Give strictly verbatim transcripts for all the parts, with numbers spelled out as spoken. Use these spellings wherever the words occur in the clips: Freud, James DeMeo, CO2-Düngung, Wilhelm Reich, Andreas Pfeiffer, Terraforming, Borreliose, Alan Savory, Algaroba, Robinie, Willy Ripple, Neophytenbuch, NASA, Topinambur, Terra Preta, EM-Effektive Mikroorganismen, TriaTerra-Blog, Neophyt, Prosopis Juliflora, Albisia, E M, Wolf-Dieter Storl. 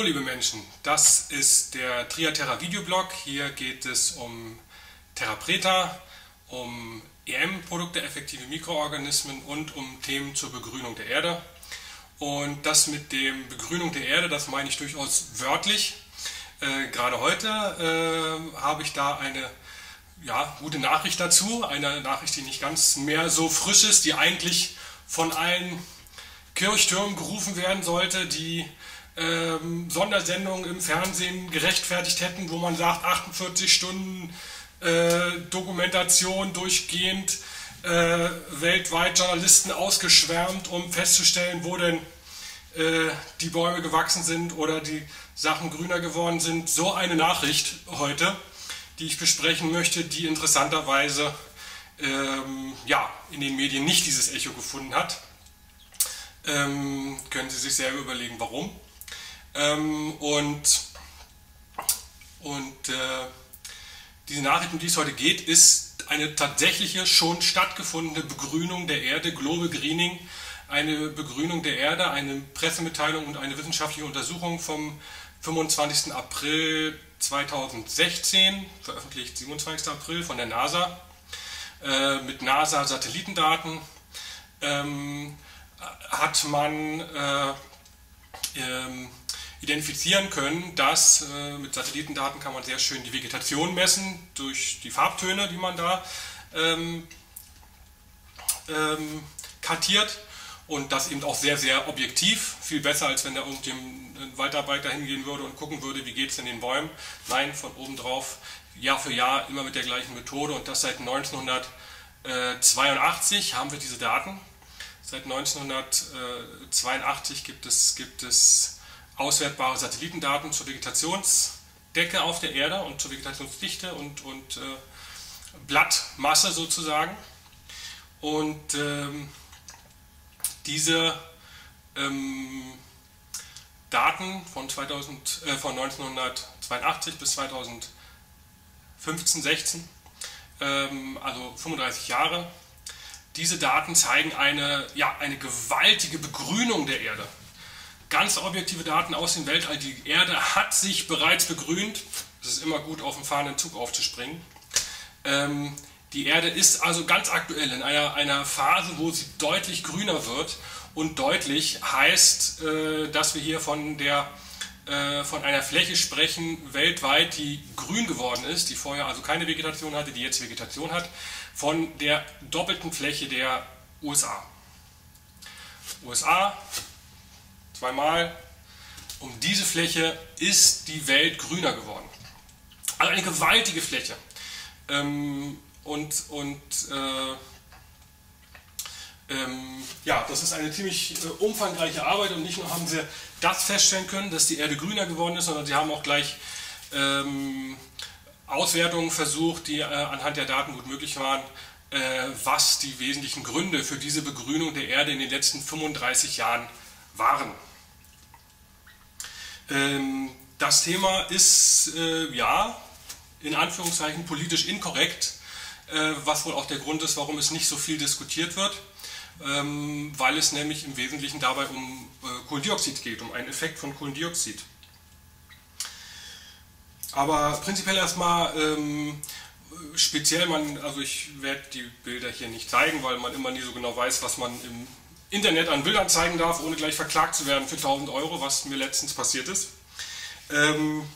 Hallo liebe Menschen, das ist der Triaterra Videoblog. Hier geht es um Terra Preta, um E M-Produkte, effektive Mikroorganismen und um Themen zur Begrünung der Erde. Und das mit dem Begrünung der Erde, das meine ich durchaus wörtlich. Äh, gerade heute äh, habe ich da eine ja, gute Nachricht dazu, eine Nachricht, die nicht ganz mehr so frisch ist, die eigentlich von allen Kirchtürmen gerufen werden sollte, die ähm, Sondersendungen im Fernsehen gerechtfertigt hätten, wo man sagt, achtundvierzig Stunden äh, Dokumentation durchgehend, äh, weltweit Journalisten ausgeschwärmt, um festzustellen, wo denn äh, die Bäume gewachsen sind oder die Sachen grüner geworden sind. So eine Nachricht heute, die ich besprechen möchte, die interessanterweise ähm, ja, in den Medien nicht dieses Echo gefunden hat. Ähm, können Sie sich selber überlegen, warum. Ähm, und und äh, diese Nachricht, um die es heute geht, ist eine tatsächliche, schon stattgefundene Begrünung der Erde, Global Greening, eine Begrünung der Erde, eine Pressemitteilung und eine wissenschaftliche Untersuchung vom fünfundzwanzigsten April zweitausendsechzehn, veröffentlicht siebenundzwanzigsten April von der NASA, äh, mit NASA-Satellitendaten. Ähm, hat man äh, ähm, identifizieren können, dass äh, mit Satellitendaten kann man sehr schön die Vegetation messen, durch die Farbtöne, die man da ähm, ähm, kartiert, und das eben auch sehr, sehr objektiv, viel besser, als wenn da irgendein Waldarbeiter hingehen würde und gucken würde, wie geht es in den Bäumen. Nein, von oben drauf, Jahr für Jahr, immer mit der gleichen Methode, und das seit neunzehnhundertzweiundachtzig haben wir diese Daten. Seit neunzehnhundertzweiundachtzig gibt es, gibt es auswertbare Satellitendaten zur Vegetationsdecke auf der Erde und zur Vegetationsdichte und, und äh, Blattmasse sozusagen. Und ähm, diese ähm, Daten von, zweitausend, äh, von neunzehnhundertzweiundachtzig bis zweitausendfünfzehn, sechzehn, ähm, also fünfunddreißig Jahre, diese Daten zeigen eine, ja, eine gewaltige Begrünung der Erde. Ganz objektive Daten aus dem Weltall. Die Erde hat sich bereits begrünt. Es ist immer gut, auf dem fahrenden Zug aufzuspringen. Ähm, die Erde ist also ganz aktuell in einer, einer Phase, wo sie deutlich grüner wird. Und deutlich heißt, äh, dass wir hier von, der, äh, von einer Fläche sprechen, weltweit, die grün geworden ist, die vorher also keine Vegetation hatte, die jetzt Vegetation hat, von der doppelten Fläche der U S A. U S A, zweimal, um diese Fläche ist die Welt grüner geworden. Also eine gewaltige Fläche. Ähm, und und äh, ähm, ja, das ist eine ziemlich äh, umfangreiche Arbeit, und nicht nur haben sie das feststellen können, dass die Erde grüner geworden ist, sondern sie haben auch gleich ähm, Auswertungen versucht, die äh, anhand der Daten gut möglich waren, äh, was die wesentlichen Gründe für diese Begrünung der Erde in den letzten fünfunddreißig Jahren waren. Ähm, das Thema ist, äh, ja, in Anführungszeichen politisch inkorrekt, äh, was wohl auch der Grund ist, warum es nicht so viel diskutiert wird, ähm, weil es nämlich im Wesentlichen dabei um äh, Kohlendioxid geht, um einen Effekt von Kohlendioxid. Aber prinzipiell erstmal ähm, speziell, man, also ich werde die Bilder hier nicht zeigen, weil man immer nie so genau weiß, was man im Internet an Bildern zeigen darf, ohne gleich verklagt zu werden für tausend Euro, was mir letztens passiert ist. Ähm,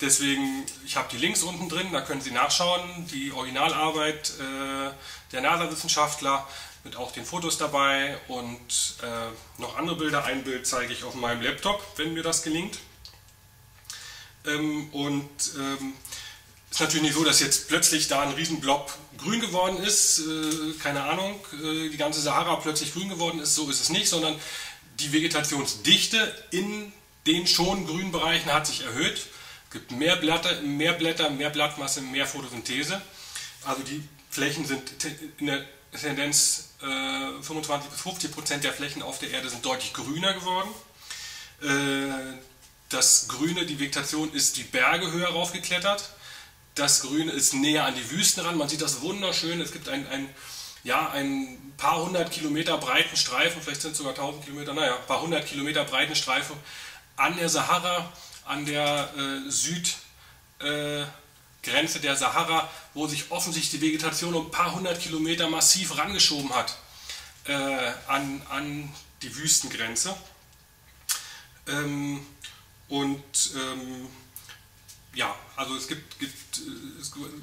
deswegen, ich habe die Links unten drin, da können Sie nachschauen, die Originalarbeit äh, der NASA-Wissenschaftler mit auch den Fotos dabei und äh, noch andere Bilder. Ein Bild zeige ich auf meinem Laptop, wenn mir das gelingt. Ähm, und es ähm, ist natürlich nicht so, dass jetzt plötzlich da ein Riesenblob grün geworden ist, äh, keine Ahnung, äh, die ganze Sahara plötzlich grün geworden ist, so ist es nicht, sondern die Vegetationsdichte in den schon grünen Bereichen hat sich erhöht. Es gibt mehr Blätter, mehr Blätter, mehr Blattmasse, mehr Photosynthese. Also die Flächen sind in der Tendenz äh, fünfundzwanzig bis fünfzig Prozent der Flächen auf der Erde sind deutlich grüner geworden. Äh, Das Grüne, die Vegetation, ist die Berge höher raufgeklettert. Das Grüne ist näher an die Wüsten ran. Man sieht das wunderschön. Es gibt ein, ein, ja, ein paar hundert Kilometer breiten Streifen, vielleicht sind es sogar tausend Kilometer, naja, ein paar hundert Kilometer breiten Streifen an der Sahara, an der äh, Südgrenze äh, der Sahara, wo sich offensichtlich die Vegetation um ein paar hundert Kilometer massiv rangeschoben hat äh, an, an die Wüstengrenze. Ähm, und ähm, ja, also es gibt, gibt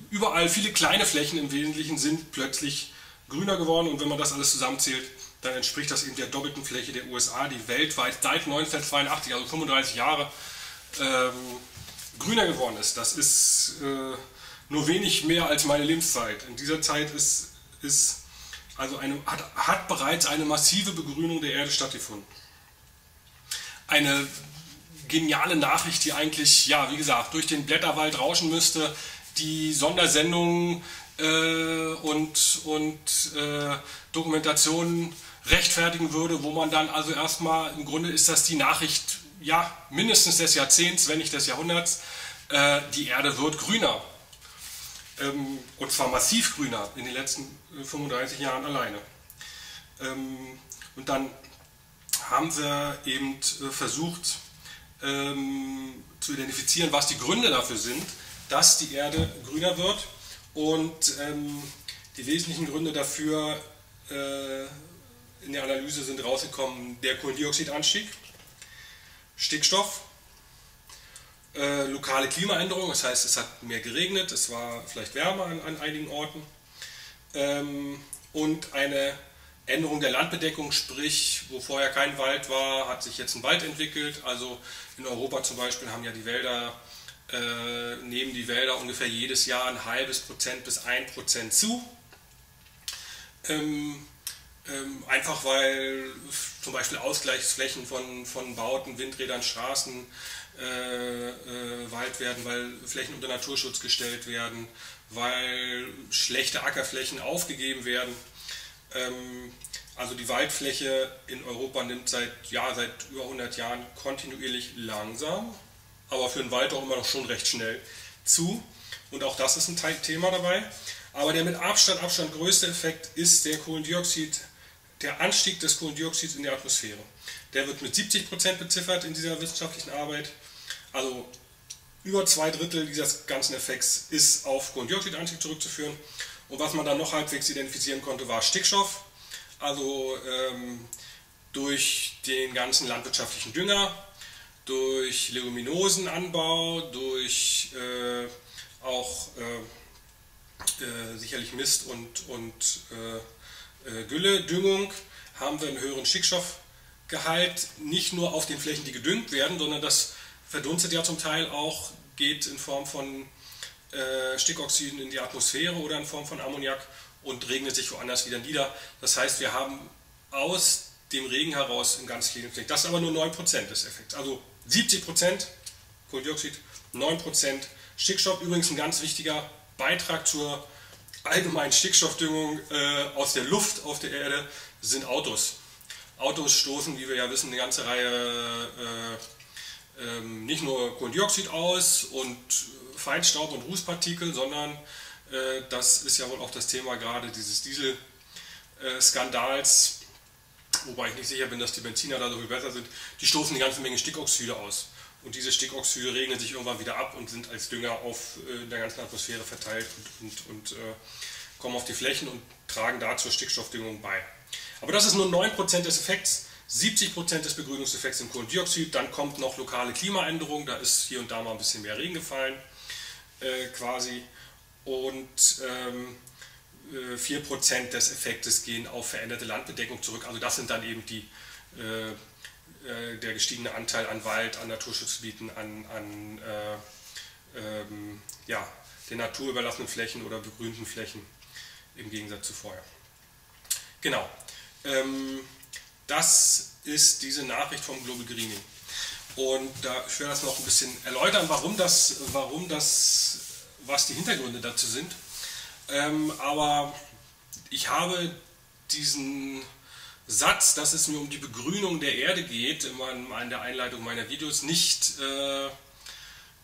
überall viele kleine Flächen, im Wesentlichen sind plötzlich grüner geworden, und wenn man das alles zusammenzählt, dann entspricht das eben der doppelten Fläche der U S A, die weltweit seit neunzehnhundertzweiundachtzig, also fünfunddreißig Jahre, ähm, grüner geworden ist. Das ist äh, nur wenig mehr als meine Lebenszeit. In dieser Zeit ist, ist also eine, hat, hat bereits eine massive Begrünung der Erde stattgefunden. Eine geniale Nachricht, die eigentlich, ja, wie gesagt, durch den Blätterwald rauschen müsste. Die Sondersendungen äh, und, und äh, Dokumentationen rechtfertigen würde, wo man dann also erstmal, im Grunde ist das die Nachricht, ja, mindestens des Jahrzehnts, wenn nicht des Jahrhunderts, äh, die Erde wird grüner. Ähm, und zwar massiv grüner in den letzten fünfunddreißig Jahren alleine. Ähm, und dann haben wir eben versucht ähm, zu identifizieren, was die Gründe dafür sind, dass die Erde grüner wird, und ähm, die wesentlichen Gründe dafür äh, in der Analyse sind rausgekommen: der Kohlendioxidanstieg, Stickstoff, äh, lokale Klimaänderung, das heißt, es hat mehr geregnet, es war vielleicht wärmer an, an einigen Orten, ähm, und eine Änderung der Landbedeckung, sprich, wo vorher kein Wald war, hat sich jetzt ein Wald entwickelt. Also in Europa zum Beispiel haben ja die Wälder, äh, nehmen die Wälder ungefähr jedes Jahr ein halbes Prozent bis ein Prozent zu. Ähm, ähm, einfach weil zum Beispiel Ausgleichsflächen von, von Bauten, Windrädern, Straßen äh, äh, Wald werden, weil Flächen unter Naturschutz gestellt werden, weil schlechte Ackerflächen aufgegeben werden. Also die Waldfläche in Europa nimmt seit, ja, seit über hundert Jahren kontinuierlich langsam, aber für den Wald auch immer noch schon recht schnell zu. Und auch das ist ein Thema dabei. Aber der mit Abstand, Abstand größte Effekt ist der Kohlendioxid, der Anstieg des Kohlendioxids in der Atmosphäre. Der wird mit siebzig Prozent beziffert in dieser wissenschaftlichen Arbeit. Also über zwei Drittel dieses ganzen Effekts ist auf Kohlendioxidanstieg zurückzuführen. Und was man dann noch halbwegs identifizieren konnte, war Stickstoff. Also ähm, durch den ganzen landwirtschaftlichen Dünger, durch Leguminosenanbau, durch äh, auch äh, äh, sicherlich Mist und, und äh, äh, Gülledüngung haben wir einen höheren Stickstoffgehalt. Nicht nur auf den Flächen, die gedüngt werden, sondern das verdunstet ja zum Teil auch, geht in Form von Stickoxiden in die Atmosphäre oder in Form von Ammoniak und regnet sich woanders wieder nieder. Das heißt, wir haben aus dem Regen heraus im ganzen Leben. Das ist aber nur neun Prozent des Effekts. Also siebzig Prozent Kohlendioxid, neun Prozent Stickstoff. Übrigens ein ganz wichtiger Beitrag zur allgemeinen Stickstoffdüngung äh, aus der Luft auf der Erde sind Autos. Autos stoßen, wie wir ja wissen, eine ganze Reihe äh, äh, nicht nur Kohlendioxid aus und Feinstaub und Rußpartikel, sondern äh, das ist ja wohl auch das Thema gerade dieses Diesel-Skandals, äh, wobei ich nicht sicher bin, dass die Benziner da so viel besser sind. Die stoßen eine ganze Menge Stickoxide aus, und diese Stickoxide regnen sich irgendwann wieder ab und sind als Dünger auf äh, der ganzen Atmosphäre verteilt und, und, und äh, kommen auf die Flächen und tragen da zur Stickstoffdüngung bei. Aber das ist nur neun Prozent des Effekts. siebzig Prozent des Begrünungseffekts sind Kohlendioxid, dann kommt noch lokale Klimaänderung, da ist hier und da mal ein bisschen mehr Regen gefallen. Quasi, und ähm, vier Prozent des Effektes gehen auf veränderte Landbedeckung zurück. Also das sind dann eben die, äh, äh, der gestiegene Anteil an Wald, an Naturschutzgebieten, an, an äh, ähm, ja, den naturüberlassenen Flächen oder begrünten Flächen im Gegensatz zu vorher. Genau, ähm, das ist diese Nachricht vom Global Greening. Und da, ich werde das noch ein bisschen erläutern, warum das, warum das, was die Hintergründe dazu sind. Ähm, aber ich habe diesen Satz, dass es mir um die Begrünung der Erde geht, in, meinem, in der Einleitung meiner Videos nicht, äh,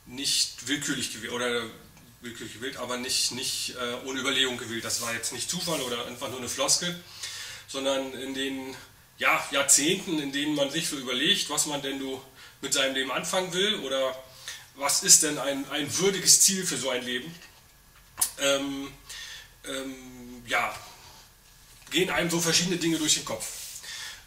nicht willkürlich gewählt, oder willkürlich gewählt, aber nicht, nicht äh, ohne Überlegung gewählt. Das war jetzt nicht Zufall oder einfach nur eine Floskel, sondern in den ja, Jahrzehnten, in denen man sich so überlegt, was man denn du mit seinem Leben anfangen will oder was ist denn ein, ein würdiges Ziel für so ein Leben? Ähm, ähm, ja, gehen einem so verschiedene Dinge durch den Kopf.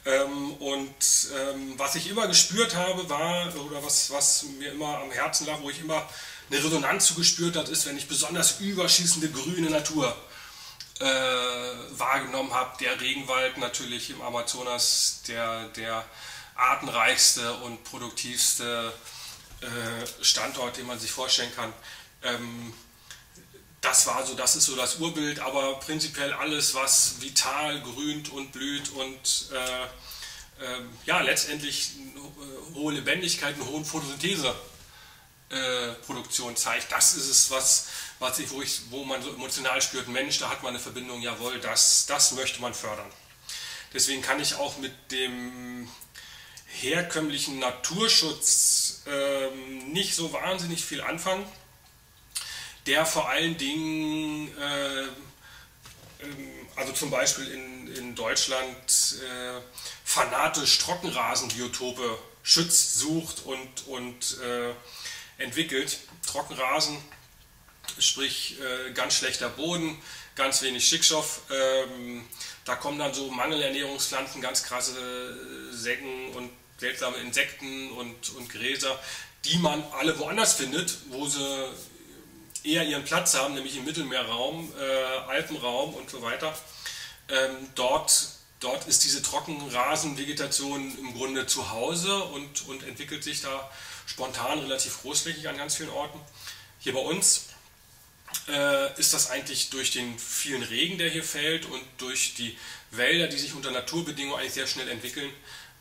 Ähm, und ähm, was ich immer gespürt habe, war, oder was, was mir immer am Herzen lag, wo ich immer eine Resonanz zu gespürt habe, ist, wenn ich besonders überschießende grüne Natur äh, wahrgenommen habe. Der Regenwald natürlich im Amazonas, der, der artenreichste und produktivste äh, Standort, den man sich vorstellen kann. Ähm, Das war so, das ist so das Urbild, aber prinzipiell alles, was vital grünt und blüht und äh, äh, ja, letztendlich eine hohe Lebendigkeit, eine hohe Photosyntheseproduktion äh, zeigt, das ist es, was, was ich, wo, ich, wo man so emotional spürt, Mensch, da hat man eine Verbindung, jawohl, das, das möchte man fördern. Deswegen kann ich auch mit dem herkömmlichen Naturschutz äh, nicht so wahnsinnig viel anfangen, der vor allen Dingen, äh, also zum Beispiel in, in Deutschland, äh, fanatisch Trockenrasenbiotope schützt, sucht und, und äh, entwickelt. Trockenrasen, sprich äh, ganz schlechter Boden, ganz wenig Stickstoff. Äh, da kommen dann so Mangelernährungspflanzen, ganz krasse Säcken und seltsame Insekten und, und Gräser, die man alle woanders findet, wo sie eher ihren Platz haben, nämlich im Mittelmeerraum, äh, Alpenraum und so weiter. Ähm, dort, dort ist diese Trockenrasenvegetation im Grunde zu Hause und, und entwickelt sich da spontan relativ großflächig an ganz vielen Orten. Hier bei uns äh, ist das eigentlich durch den vielen Regen, der hier fällt und durch die Wälder, die sich unter Naturbedingungen eigentlich sehr schnell entwickeln,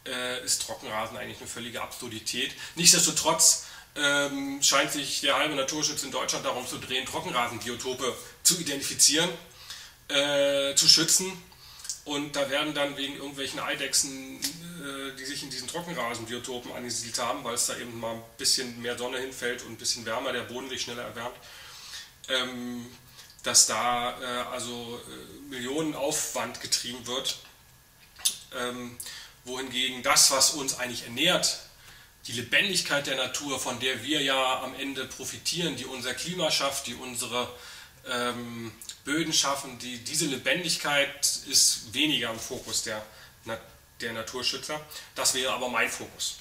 äh, ist Trockenrasen eigentlich eine völlige Absurdität. Nichtsdestotrotz Ähm, scheint sich der halbe Naturschutz in Deutschland darum zu drehen, Trockenrasenbiotope zu identifizieren, äh, zu schützen, und da werden dann wegen irgendwelchen Eidechsen, äh, die sich in diesen Trockenrasenbiotopen angesiedelt haben, weil es da eben mal ein bisschen mehr Sonne hinfällt und ein bisschen wärmer, der Boden sich schneller erwärmt, ähm, dass da äh, also äh, Millionen Aufwand getrieben wird, ähm, wohingegen das, was uns eigentlich ernährt, die Lebendigkeit der Natur, von der wir ja am Ende profitieren, die unser Klima schafft, die unsere ähm, Böden schaffen, die, diese Lebendigkeit ist weniger im Fokus der, der Naturschützer. Das wäre aber mein Fokus.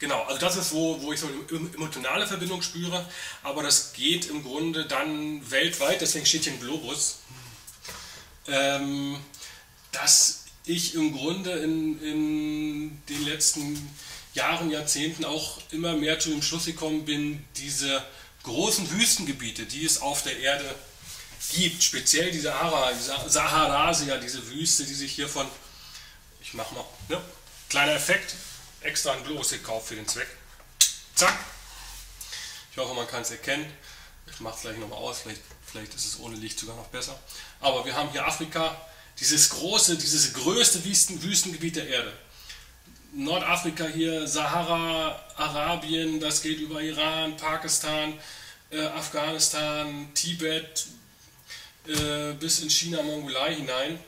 Genau, also das ist, wo, wo ich so eine emotionale Verbindung spüre, aber das geht im Grunde dann weltweit, deswegen steht hier ein Globus, ähm, dass ich im Grunde in, in den letzten Jahren, Jahrzehnten auch immer mehr zu dem Schluss gekommen bin, diese großen Wüstengebiete, die es auf der Erde gibt, speziell die Sahara, die Saharasia, diese Wüste, die sich hier von, ich mache mal, ne, kleiner Effekt, extra ein Globus gekauft für den Zweck, zack, ich hoffe, man kann es erkennen, ich mache es gleich nochmal aus, vielleicht, vielleicht ist es ohne Licht sogar noch besser, aber wir haben hier Afrika, dieses große, dieses größte Wüsten, Wüstengebiet der Erde, Nordafrika hier, Sahara, Arabien, das geht über Iran, Pakistan, äh, Afghanistan, Tibet, äh, bis in China, Mongolei hinein,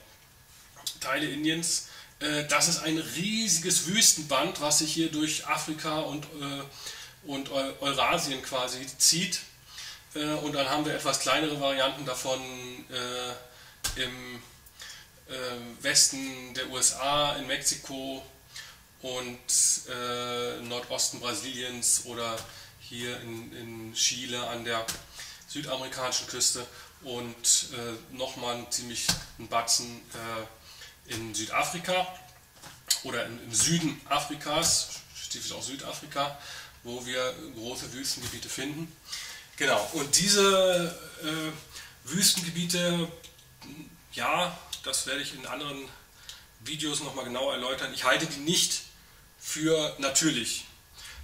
Teile Indiens. Äh, das ist ein riesiges Wüstenband, was sich hier durch Afrika und, äh, und Eurasien quasi zieht. Äh, und dann haben wir etwas kleinere Varianten davon äh, im äh, Westen der U S A, in Mexiko und äh, im Nordosten Brasiliens oder hier in, in Chile an der südamerikanischen Küste und äh, nochmal einen ziemlich einen Batzen äh, in Südafrika oder in, im Süden Afrikas, spezifisch auch Südafrika, wo wir große Wüstengebiete finden. Genau, und diese äh, Wüstengebiete, ja, das werde ich in anderen Videos nochmal genau erläutern, ich halte die nicht für natürlich.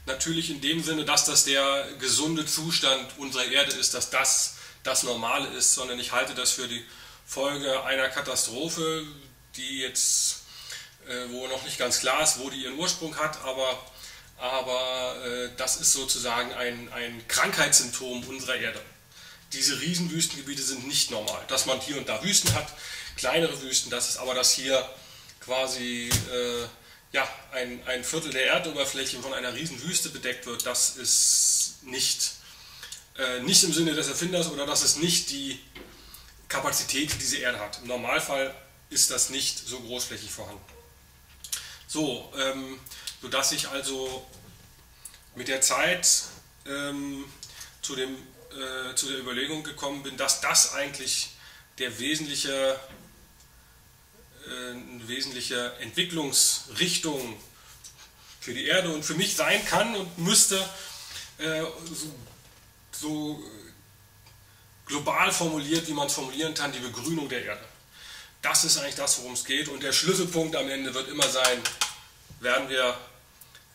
Natürlich in dem Sinne, dass das der gesunde Zustand unserer Erde ist, dass das das Normale ist, sondern ich halte das für die Folge einer Katastrophe, die jetzt, äh, wo noch nicht ganz klar ist, wo die ihren Ursprung hat, aber, aber äh, das ist sozusagen ein, ein Krankheitssymptom unserer Erde. Diese Riesenwüstengebiete sind nicht normal. Dass man hier und da Wüsten hat, kleinere Wüsten, das ist aber das hier quasi äh, ja, ein, ein Viertel der Erdoberfläche von einer Riesenwüste bedeckt wird, das ist nicht, äh, nicht im Sinne des Erfinders, oder das ist nicht die Kapazität, die diese Erde hat. Im Normalfall ist das nicht so großflächig vorhanden. So, ähm, sodass sich also mit der Zeit ähm, zu, dem, äh, zu der Überlegung gekommen bin, dass das eigentlich der wesentliche, eine wesentliche Entwicklungsrichtung für die Erde und für mich sein kann und müsste, äh, so, so global formuliert, wie man es formulieren kann, die Begrünung der Erde. Das ist eigentlich das, worum es geht, und der Schlüsselpunkt am Ende wird immer sein, werden wir,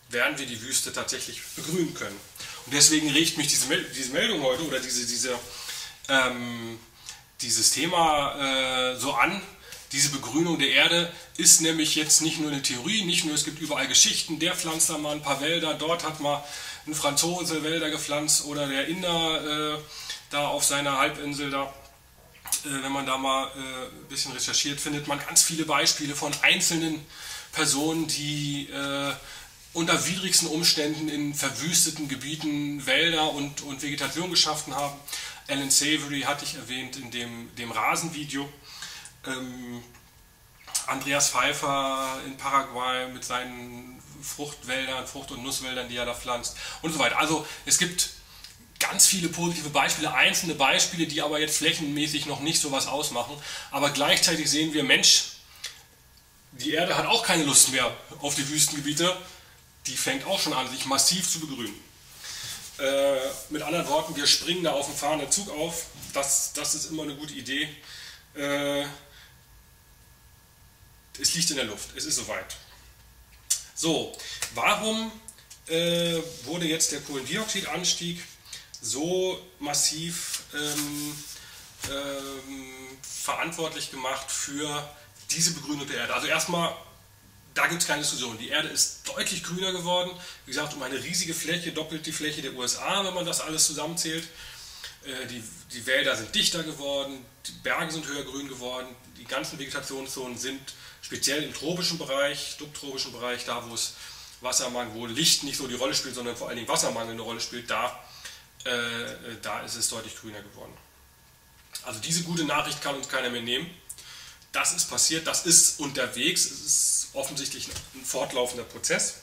werden wir die Wüste tatsächlich begrünen können. Und deswegen regt mich diese, Mel diese Meldung heute oder diese, diese, ähm, dieses Thema äh, so an. Diese Begrünung der Erde ist nämlich jetzt nicht nur eine Theorie, nicht nur, es gibt überall Geschichten, der pflanzt da mal ein paar Wälder, dort hat mal ein Franzose Wälder gepflanzt oder der Inder äh, da auf seiner Halbinsel da. Äh, wenn man da mal äh, ein bisschen recherchiert, findet man ganz viele Beispiele von einzelnen Personen, die äh, unter widrigsten Umständen in verwüsteten Gebieten Wälder und, und Vegetation geschaffen haben. Alan Savory hatte ich erwähnt in dem, dem Rasenvideo. Andreas Pfeiffer in Paraguay mit seinen Fruchtwäldern, Frucht- und Nusswäldern, die er da pflanzt und so weiter. Also es gibt ganz viele positive Beispiele, einzelne Beispiele, die aber jetzt flächenmäßig noch nicht so was ausmachen. Aber gleichzeitig sehen wir, Mensch, die Erde hat auch keine Lust mehr auf die Wüstengebiete. Die fängt auch schon an, sich massiv zu begrünen. Äh, mit anderen Worten, wir springen da auf den fahrenden Zug auf. Das, das ist immer eine gute Idee. Äh, Es liegt in der Luft, es ist soweit. So, warum äh, wurde jetzt der Kohlendioxidanstieg so massiv ähm, ähm, verantwortlich gemacht für diese Begrünung der Erde? Also erstmal, da gibt es keine Diskussion. Die Erde ist deutlich grüner geworden, wie gesagt, um eine riesige Fläche, doppelt die Fläche der U S A, wenn man das alles zusammenzählt. Äh, die, die Wälder sind dichter geworden, die Berge sind höher grün geworden, die ganzen Vegetationszonen sind speziell im tropischen Bereich, subtropischen Bereich, da wo es Wassermangel, wo Licht nicht so die Rolle spielt, sondern vor allen Dingen Wassermangel eine Rolle spielt, da, äh, da ist es deutlich grüner geworden. Also diese gute Nachricht kann uns keiner mehr nehmen. Das ist passiert, das ist unterwegs, es ist offensichtlich ein fortlaufender Prozess.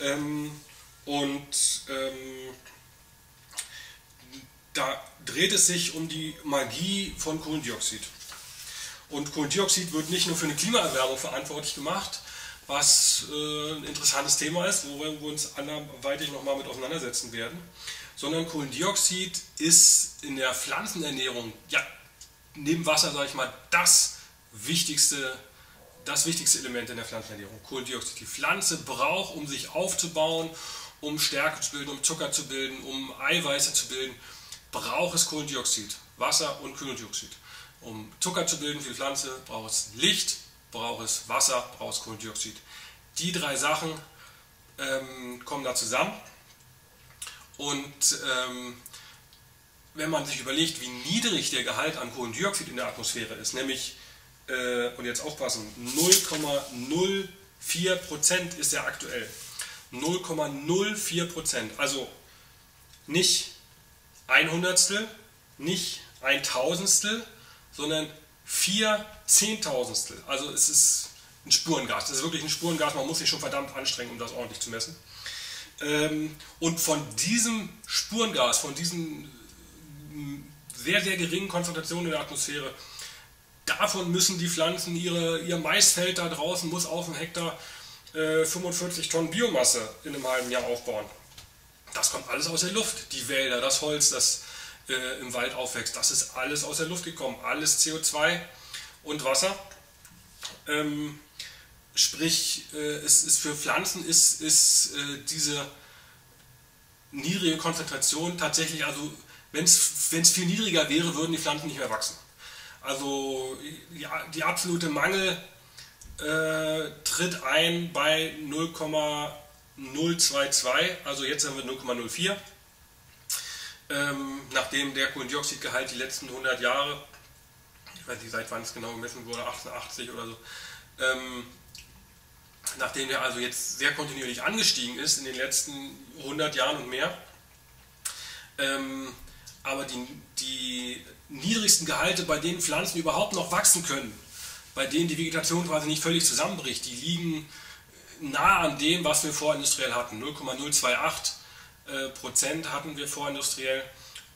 Ähm, und ähm, da dreht es sich um die Magie von Kohlendioxid. Und Kohlendioxid wird nicht nur für eine Klimaerwärmung verantwortlich gemacht, was äh, ein interessantes Thema ist, wo wir uns anderweitig nochmal mit auseinandersetzen werden, sondern Kohlendioxid ist in der Pflanzenernährung, ja, neben Wasser, sage ich mal, das wichtigste, das wichtigste Element in der Pflanzenernährung. Kohlendioxid, die Pflanze braucht, um sich aufzubauen, um Stärke zu bilden, um Zucker zu bilden, um Eiweiße zu bilden, braucht es Kohlendioxid, Wasser und Kohlendioxid. Um Zucker zu bilden für die Pflanze, braucht es Licht, braucht es Wasser, braucht es Kohlendioxid. Die drei Sachen ähm, kommen da zusammen. Und ähm, wenn man sich überlegt, wie niedrig der Gehalt an Kohlendioxid in der Atmosphäre ist, nämlich, äh, und jetzt aufpassen, null Komma null vier Prozent ist er aktuell. null Komma null vier Prozent, also nicht ein Hundertstel, nicht ein Tausendstel, sondern vier Zehntausendstel. Also es ist ein Spurengas. Das ist wirklich ein Spurengas. Man muss sich schon verdammt anstrengen, um das ordentlich zu messen. Und von diesem Spurengas, von diesen sehr, sehr geringen Konzentrationen in der Atmosphäre, davon müssen die Pflanzen, ihre, ihr Maisfeld da draußen muss auf dem Hektar fünfundvierzig Tonnen Biomasse in einem halben Jahr aufbauen. Das kommt alles aus der Luft. Die Wälder, das Holz, das im Wald aufwächst. Das ist alles aus der Luft gekommen, alles C O zwei und Wasser. Ähm, sprich, äh, es ist für Pflanzen ist, ist äh, diese niedrige Konzentration tatsächlich, also wenn es viel niedriger wäre, würden die Pflanzen nicht mehr wachsen. Also die, die absolute Mangel äh, tritt ein bei null Komma null zwei zwei, also jetzt haben wir null Komma null vier. Ähm, nachdem der Kohlendioxidgehalt die letzten hundert Jahre, ich weiß nicht, seit wann es genau gemessen wurde, achtzehnhundertachtzig oder so, ähm, nachdem der also jetzt sehr kontinuierlich angestiegen ist in den letzten hundert Jahren und mehr, ähm, aber die, die niedrigsten Gehalte, bei denen Pflanzen überhaupt noch wachsen können, bei denen die Vegetation quasi nicht völlig zusammenbricht, die liegen nah an dem, was wir vorindustriell hatten. null Komma null zwei acht Prozent hatten wir vorindustriell,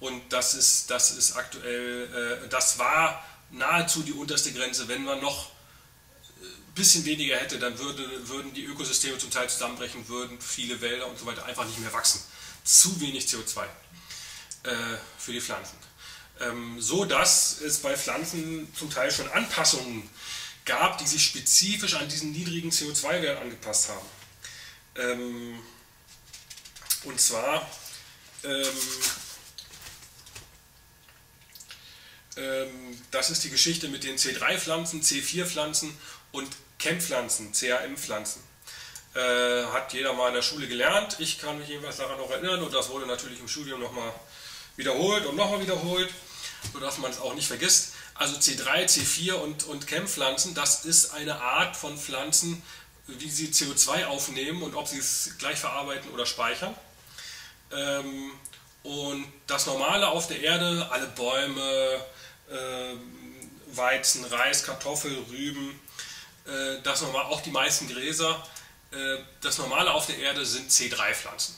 und das ist, das ist aktuell, äh, das war nahezu die unterste Grenze. Wenn man noch ein bisschen weniger hätte, dann würde, würden die Ökosysteme zum Teil zusammenbrechen, würden viele Wälder und so weiter einfach nicht mehr wachsen. Zu wenig C O zwei äh, für die Pflanzen. Ähm, so dass es bei Pflanzen zum Teil schon Anpassungen gab, die sich spezifisch an diesen niedrigen C O zwei Wert angepasst haben. Ähm, und zwar ähm, ähm, das ist die Geschichte mit den C drei Pflanzen, C vier Pflanzen und Chem-Pflanzen, C A M Pflanzen. Äh, hat jeder mal in der Schule gelernt. Ich kann mich jedenfalls daran noch erinnern, und das wurde natürlich im Studium nochmal wiederholt und nochmal wiederholt, sodass man es auch nicht vergisst. Also C drei, C vier und, und Chem-Pflanzen, das ist eine Art von Pflanzen, wie sie C O zwei aufnehmen und ob sie es gleich verarbeiten oder speichern. Ähm, und das Normale auf der Erde, alle Bäume, ähm, Weizen, Reis, Kartoffel, Rüben, äh, das Normale, auch die meisten Gräser, äh, das Normale auf der Erde sind C drei Pflanzen.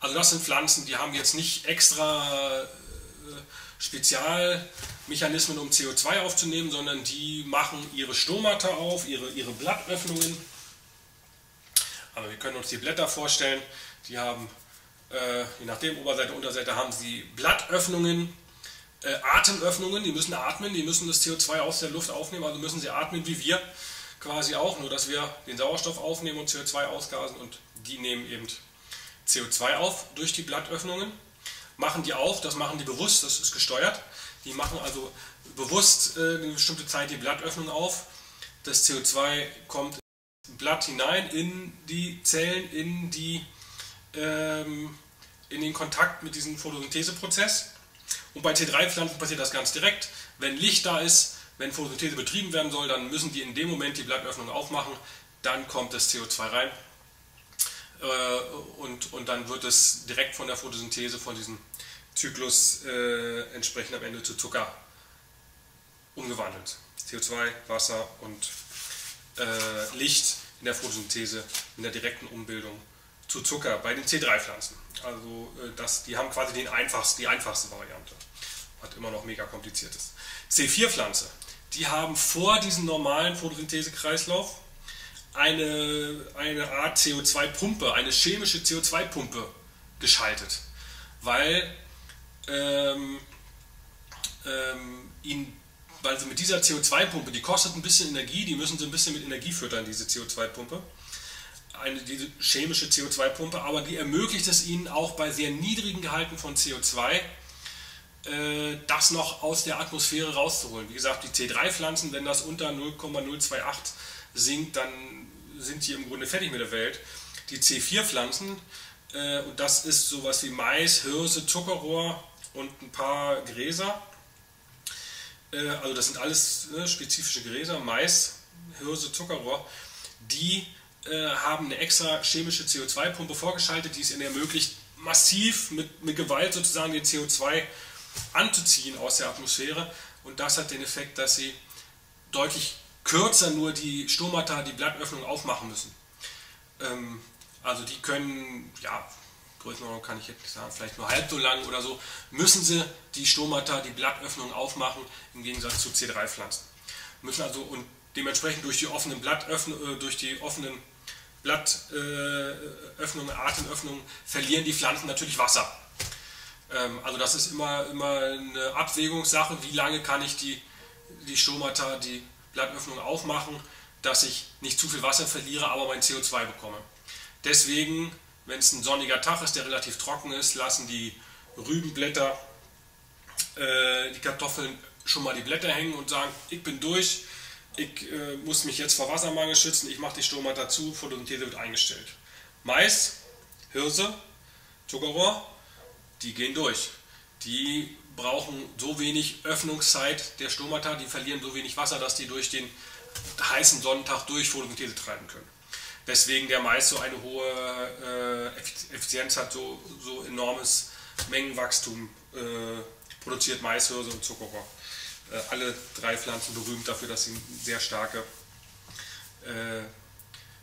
Also das sind Pflanzen, die haben jetzt nicht extra äh, Spezialmechanismen, um C O zwei aufzunehmen, sondern die machen ihre Stomata auf, ihre, ihre Blattöffnungen. Aber wir können uns die Blätter vorstellen, die haben, äh, je nachdem, Oberseite, Unterseite, haben sie Blattöffnungen, äh, Atemöffnungen, die müssen atmen, die müssen das C O zwei aus der Luft aufnehmen, also müssen sie atmen wie wir quasi auch, nur dass wir den Sauerstoff aufnehmen und C O zwei ausgasen, und die nehmen eben C O zwei auf durch die Blattöffnungen. Machen die auf, das machen die bewusst, das ist gesteuert. Die machen also bewusst äh, eine bestimmte Zeit die Blattöffnung auf. Das C O zwei kommt ins Blatt hinein, in die Zellen, in, die, ähm, in den Kontakt mit diesem Photosyntheseprozess. Und bei C drei Pflanzen passiert das ganz direkt. Wenn Licht da ist, wenn Photosynthese betrieben werden soll, dann müssen die in dem Moment die Blattöffnung aufmachen. Dann kommt das C O zwei rein. Und, und dann wird es direkt von der Photosynthese, von diesem Zyklus äh, entsprechend am Ende zu Zucker umgewandelt. C O zwei, Wasser und äh, Licht in der Photosynthese, in der direkten Umbildung zu Zucker bei den C drei Pflanzen. Also äh, das, die haben quasi den einfachsten, die einfachste Variante, hat immer noch mega kompliziertes. C vier Pflanze, die haben vor diesem normalen Photosynthesekreislauf Eine, eine Art C O zwei Pumpe, eine chemische C O zwei Pumpe geschaltet, weil, ähm, ähm, ihn, weil sie mit dieser C O zwei Pumpe, die kostet ein bisschen Energie, die müssen sie ein bisschen mit Energie füttern, diese C O zwei Pumpe, eine, diese chemische C O zwei Pumpe, aber die ermöglicht es ihnen auch bei sehr niedrigen Gehalten von C O zwei, äh, das noch aus der Atmosphäre rauszuholen. Wie gesagt, die C drei Pflanzen, wenn das unter null Komma null zwei acht sinkt, dann sind die im Grunde fertig mit der Welt. Die C vier Pflanzen, äh, und das ist sowas wie Mais, Hirse, Zuckerrohr und ein paar Gräser. Äh, also das sind alles äh, spezifische Gräser, Mais, Hirse, Zuckerrohr. Die äh, haben eine extra chemische C O zwei Pumpe vorgeschaltet, die es ihnen ermöglicht, massiv mit, mit Gewalt sozusagen den C O zwei anzuziehen aus der Atmosphäre. Und das hat den Effekt, dass sie deutlich kürzer nur die Stomata, die Blattöffnung aufmachen müssen. Ähm, also die können, ja, Größenordnung kann ich jetzt nicht sagen, vielleicht nur halb so lang oder so, müssen sie die Stomata, die Blattöffnung aufmachen, im Gegensatz zu C drei Pflanzen. Müssen also, und dementsprechend durch die offenen Blattöffnungen, durch die offenen Blattöffnungen, Atemöffnungen verlieren die Pflanzen natürlich Wasser. Ähm, also das ist immer, immer eine Abwägungssache, wie lange kann ich die, die Stomata, die Blattöffnung aufmachen, dass ich nicht zu viel Wasser verliere, aber mein C O zwei bekomme. Deswegen, wenn es ein sonniger Tag ist, der relativ trocken ist, lassen die Rübenblätter, äh, die Kartoffeln schon mal die Blätter hängen und sagen, ich bin durch, ich äh, muss mich jetzt vor Wassermangel schützen, ich mache die Stomata zu, Photosynthese wird eingestellt. Mais, Hirse, Zuckerrohr, die gehen durch. Die brauchen so wenig Öffnungszeit der Stomata, die verlieren so wenig Wasser, dass die durch den heißen Sonnentag durch Photosynthese treiben können. weswegen der Mais so eine hohe äh, Effizienz hat, so, so enormes Mengenwachstum äh, produziert. Maishirse und Zuckerrohr. Äh, alle drei Pflanzen berühmt dafür, dass sie eine sehr starke äh,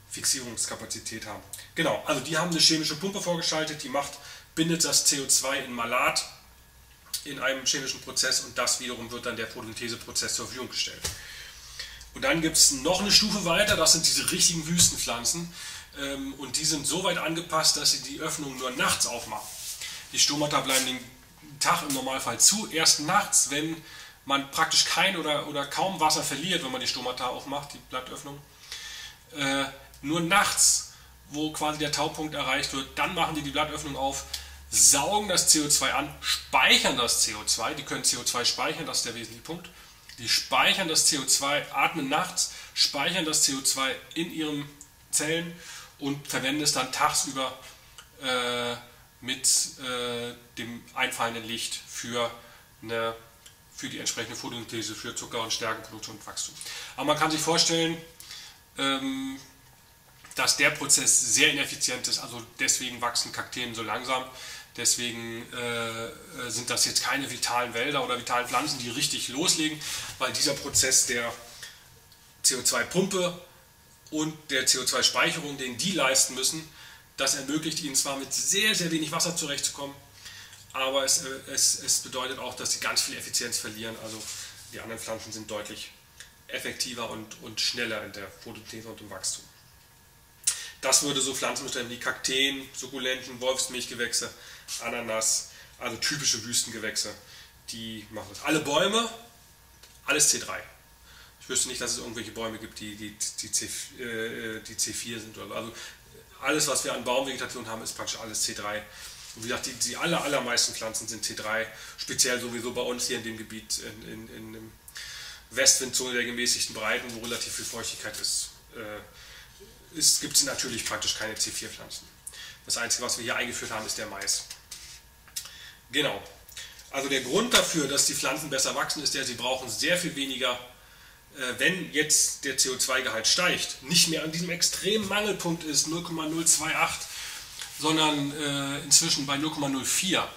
Fixierungskapazität haben. Genau, also die haben eine chemische Pumpe vorgeschaltet, die macht, bindet das C O zwei in Malat in einem chemischen Prozess, und das wiederum wird dann der Photosyntheseprozess zur Verfügung gestellt. Und dann gibt es noch eine Stufe weiter, das sind diese richtigen Wüstenpflanzen, ähm, und die sind so weit angepasst, dass sie die Öffnung nur nachts aufmachen. Die Stomata bleiben den Tag im Normalfall zu, erst nachts, wenn man praktisch kein oder, oder kaum Wasser verliert, wenn man die Stomata aufmacht, die Blattöffnung, äh, nur nachts, wo quasi der Taupunkt erreicht wird, dann machen die die Blattöffnung auf, saugen das C O zwei an, speichern das C O zwei, die können C O zwei speichern, das ist der wesentliche Punkt. Die speichern das C O zwei, atmen nachts, speichern das C O zwei in ihren Zellen und verwenden es dann tagsüber äh, mit äh, dem einfallenden Licht für, eine, für die entsprechende Photosynthese, für Zucker- und Stärkenproduktion und Wachstum. Aber man kann sich vorstellen, ähm, dass der Prozess sehr ineffizient ist, also deswegen wachsen Kakteen so langsam. Deswegen äh, sind das jetzt keine vitalen Wälder oder vitalen Pflanzen, die richtig loslegen, weil dieser Prozess der C O zwei Pumpe und der C O zwei Speicherung, den die leisten müssen, das ermöglicht ihnen zwar mit sehr, sehr wenig Wasser zurechtzukommen, aber es, äh, es, es bedeutet auch, dass sie ganz viel Effizienz verlieren. Also die anderen Pflanzen sind deutlich effektiver und, und schneller in der Photosynthese und im Wachstum. Das würde so Pflanzen bestimmen wie Kakteen, Sukkulenten, Wolfsmilchgewächse, Ananas, also typische Wüstengewächse, die machen das. Alle Bäume, alles C drei. Ich wüsste nicht, dass es irgendwelche Bäume gibt, die, die, die, C, äh, die C vier sind. Also alles, was wir an Baumvegetation haben, ist praktisch alles C drei. Und wie gesagt, die, die aller, allermeisten Pflanzen sind C drei, speziell sowieso bei uns hier in dem Gebiet, in, in, in der Westwindzone der gemäßigten Breiten, wo relativ viel Feuchtigkeit ist. Äh, Es gibt natürlich praktisch keine C vier Pflanzen. Das Einzige, was wir hier eingeführt haben, ist der Mais. Genau. Also der Grund dafür, dass die Pflanzen besser wachsen, ist der, sie brauchen sehr viel weniger, äh, wenn jetzt der C O zwei Gehalt steigt, nicht mehr an diesem extremen Mangelpunkt ist, null Komma null zwei acht, sondern äh, inzwischen bei null Komma null vier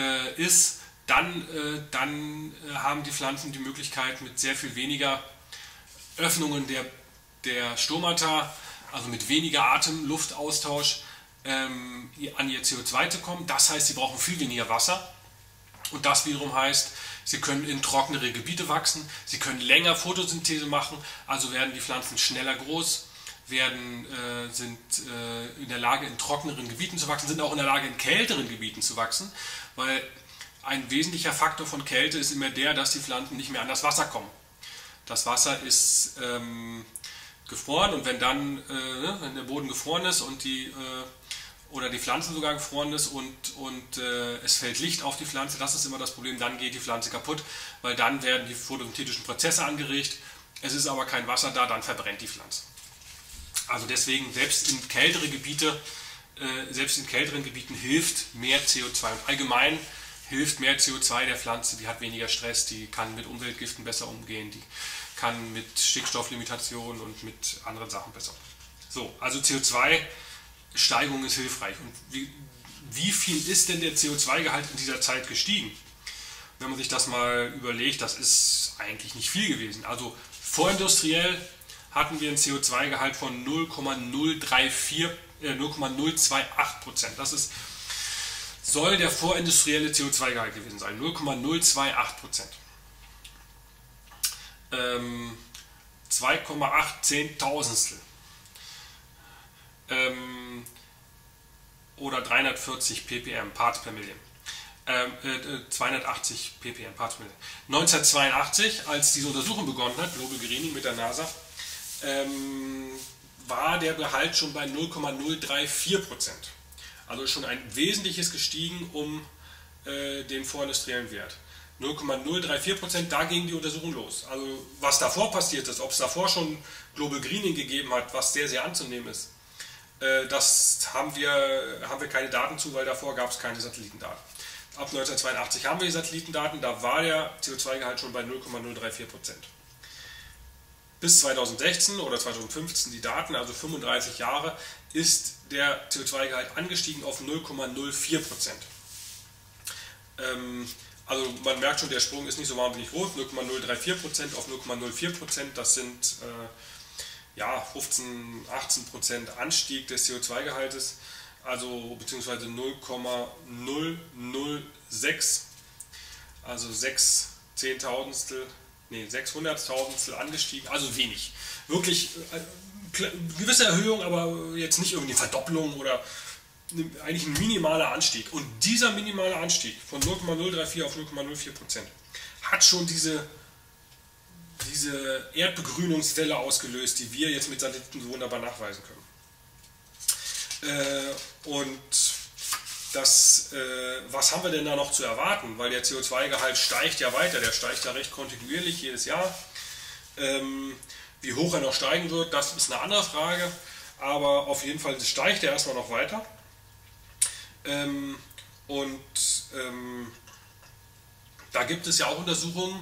äh, ist, dann, äh, dann äh, haben die Pflanzen die Möglichkeit, mit sehr viel weniger Öffnungen der der Stomata, also mit weniger Atem-Luftaustausch, ähm, an ihr C O zwei zu kommen. Das heißt, sie brauchen viel weniger Wasser, und das wiederum heißt, sie können in trockenere Gebiete wachsen, sie können länger Photosynthese machen, also werden die Pflanzen schneller groß, werden, äh, sind äh, in der Lage, in trockeneren Gebieten zu wachsen, sind auch in der Lage, in kälteren Gebieten zu wachsen, weil ein wesentlicher Faktor von Kälte ist immer der, dass die Pflanzen nicht mehr an das Wasser kommen. Das Wasser ist ähm, gefroren, und wenn dann äh, wenn der Boden gefroren ist und die äh, oder die Pflanze sogar gefroren ist und, und äh, es fällt Licht auf die Pflanze, das ist immer das Problem, dann geht die Pflanze kaputt, weil dann werden die photosynthischen Prozesse angeregt, es ist aber kein Wasser da, dann verbrennt die Pflanze. Also deswegen, selbst in kältere Gebiete, äh, selbst in kälteren Gebieten hilft mehr C O zwei, und allgemein hilft mehr C O zwei der Pflanze, die hat weniger Stress, die kann mit Umweltgiften besser umgehen, die kann mit Stickstofflimitationen und mit anderen Sachen besser. So, also C O zwei Steigerung ist hilfreich. Und wie, wie viel ist denn der C O zwei Gehalt in dieser Zeit gestiegen? Wenn man sich das mal überlegt, das ist eigentlich nicht viel gewesen. Also vorindustriell hatten wir ein C O zwei Gehalt von null Komma null drei vier, äh, null Komma null zwei acht Prozent. Das ist, soll der vorindustrielle C O zwei Gehalt gewesen sein, null Komma null zwei acht Prozent. zwei Komma acht Zehntausendstel ähm, oder dreihundertvierzig ppm, Parts per Million, ähm, äh, zweihundertachtzig ppm, Parts per Million. neunzehnhundertzweiundachtzig, als diese Untersuchung begonnen hat, Global Greening mit der NASA, ähm, war der Gehalt schon bei null Komma null drei vier Prozent. Also schon ein wesentliches gestiegen um äh, den vorindustriellen Wert. null Komma null drei vier Prozent, da ging die Untersuchung los. Also was davor passiert ist, ob es davor schon Global Greening gegeben hat, was sehr, sehr anzunehmen ist, äh, das haben wir, haben wir keine Daten zu, weil davor gab es keine Satellitendaten. Ab neunzehnhundertzweiundachtzig haben wir die Satellitendaten, da war der C O zwei Gehalt schon bei null Komma null drei vier Prozent. bis zweitausendsechzehn oder zweitausendfünfzehn die Daten, also fünfunddreißig Jahre, ist der C O zwei Gehalt angestiegen auf null Komma null vier Prozent. Ähm, also man merkt schon, der Sprung ist nicht so wahnsinnig groß, null Komma null drei vier Prozent auf null Komma null vier Prozent, das sind äh, ja, fünfzehn, achtzehn Prozent Anstieg des C O zwei Gehaltes, also beziehungsweise null Komma null null sechs, also sechs Zehntausendstel, nee, sechshunderttausendstel angestiegen, also wenig. Wirklich äh, gewisse Erhöhung, aber jetzt nicht irgendwie Verdopplung oder ne, eigentlich ein minimaler Anstieg. Und dieser minimale Anstieg von null Komma null drei vier auf null Komma null vier Prozent hat schon diese, diese Erdbegrünungswelle ausgelöst, die wir jetzt mit Satelliten so wunderbar nachweisen können. Äh, und Das, äh, was haben wir denn da noch zu erwarten? Weil der C O zwei Gehalt steigt ja weiter, der steigt ja recht kontinuierlich jedes Jahr. Ähm, wie hoch er noch steigen wird, das ist eine andere Frage, aber auf jeden Fall steigt er erstmal noch weiter. Ähm, und ähm, da gibt es ja auch Untersuchungen,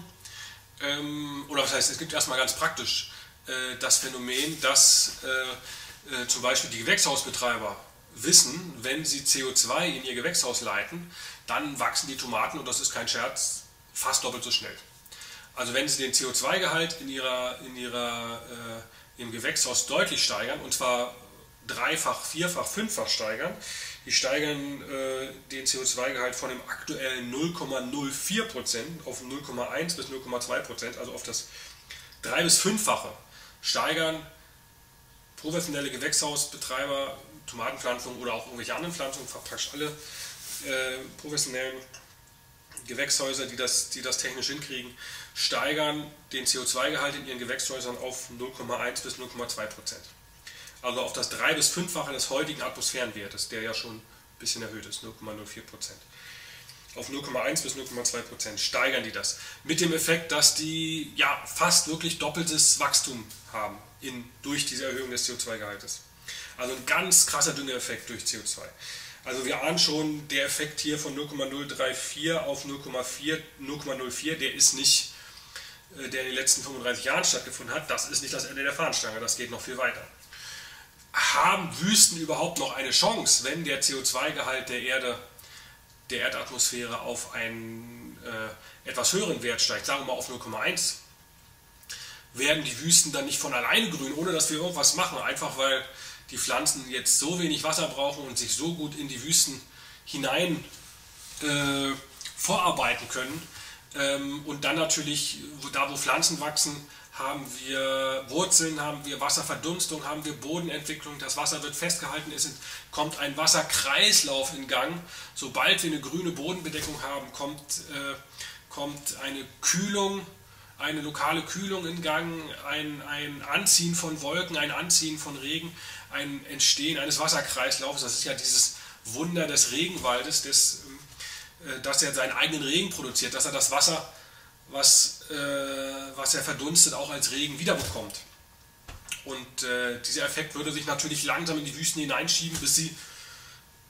ähm, oder was heißt, es gibt erstmal ganz praktisch äh, das Phänomen, dass äh, äh, zum Beispiel die Gewächshausbetreiber wissen, wenn sie C O zwei in ihr Gewächshaus leiten, dann wachsen die Tomaten, und das ist kein Scherz, fast doppelt so schnell. Also wenn sie den C O zwei Gehalt in ihrer, in ihrer, äh, im Gewächshaus deutlich steigern, und zwar dreifach, vierfach, fünffach steigern, die steigern äh, den C O zwei Gehalt von dem aktuellen null Komma null vier Prozent auf null Komma eins bis null Komma zwei Prozent, also auf das drei- bis fünffache, steigern professionelle Gewächshausbetreiber Tomatenpflanzung oder auch irgendwelche anderen Pflanzungen, praktisch alle äh, professionellen Gewächshäuser, die das, die das technisch hinkriegen, steigern den C O zwei Gehalt in ihren Gewächshäusern auf null Komma eins bis null Komma zwei Prozent. Also auf das drei- bis fünffache des heutigen Atmosphärenwertes, der ja schon ein bisschen erhöht ist, null Komma null vier Prozent. Auf null Komma eins bis null Komma zwei Prozent steigern die das. Mit dem Effekt, dass die ja fast wirklich doppeltes Wachstum haben in, durch diese Erhöhung des C O zwei Gehaltes. Also ein ganz krasser Düngeeffekt durch C O zwei. Also wir ahnen schon, der Effekt hier von null Komma null drei vier auf null Komma null vier, der ist nicht, der in den letzten fünfunddreißig Jahren stattgefunden hat, das ist nicht das Ende der Fahnenstange, das geht noch viel weiter. Haben Wüsten überhaupt noch eine Chance, wenn der C O zwei Gehalt der Erde, der Erdatmosphäre auf einen äh, etwas höheren Wert steigt, sagen wir mal auf null Komma eins? Werden die Wüsten dann nicht von alleine grün, ohne dass wir irgendwas machen, einfach weil die Pflanzen jetzt so wenig Wasser brauchen und sich so gut in die Wüsten hinein äh, vorarbeiten können. Ähm, und dann natürlich, wo, da wo Pflanzen wachsen, haben wir Wurzeln, haben wir Wasserverdunstung, haben wir Bodenentwicklung, das Wasser wird festgehalten, es kommt ein Wasserkreislauf in Gang. Sobald wir eine grüne Bodenbedeckung haben, kommt, äh, kommt eine Kühlung, eine lokale Kühlung in Gang, ein, ein Anziehen von Wolken, ein Anziehen von Regen, ein Entstehen eines Wasserkreislaufs. Das ist ja dieses Wunder des Regenwaldes, des, äh, dass er seinen eigenen Regen produziert, dass er das Wasser, was, äh, was er verdunstet, auch als Regen wiederbekommt. Und äh, dieser Effekt würde sich natürlich langsam in die Wüsten hineinschieben, bis sie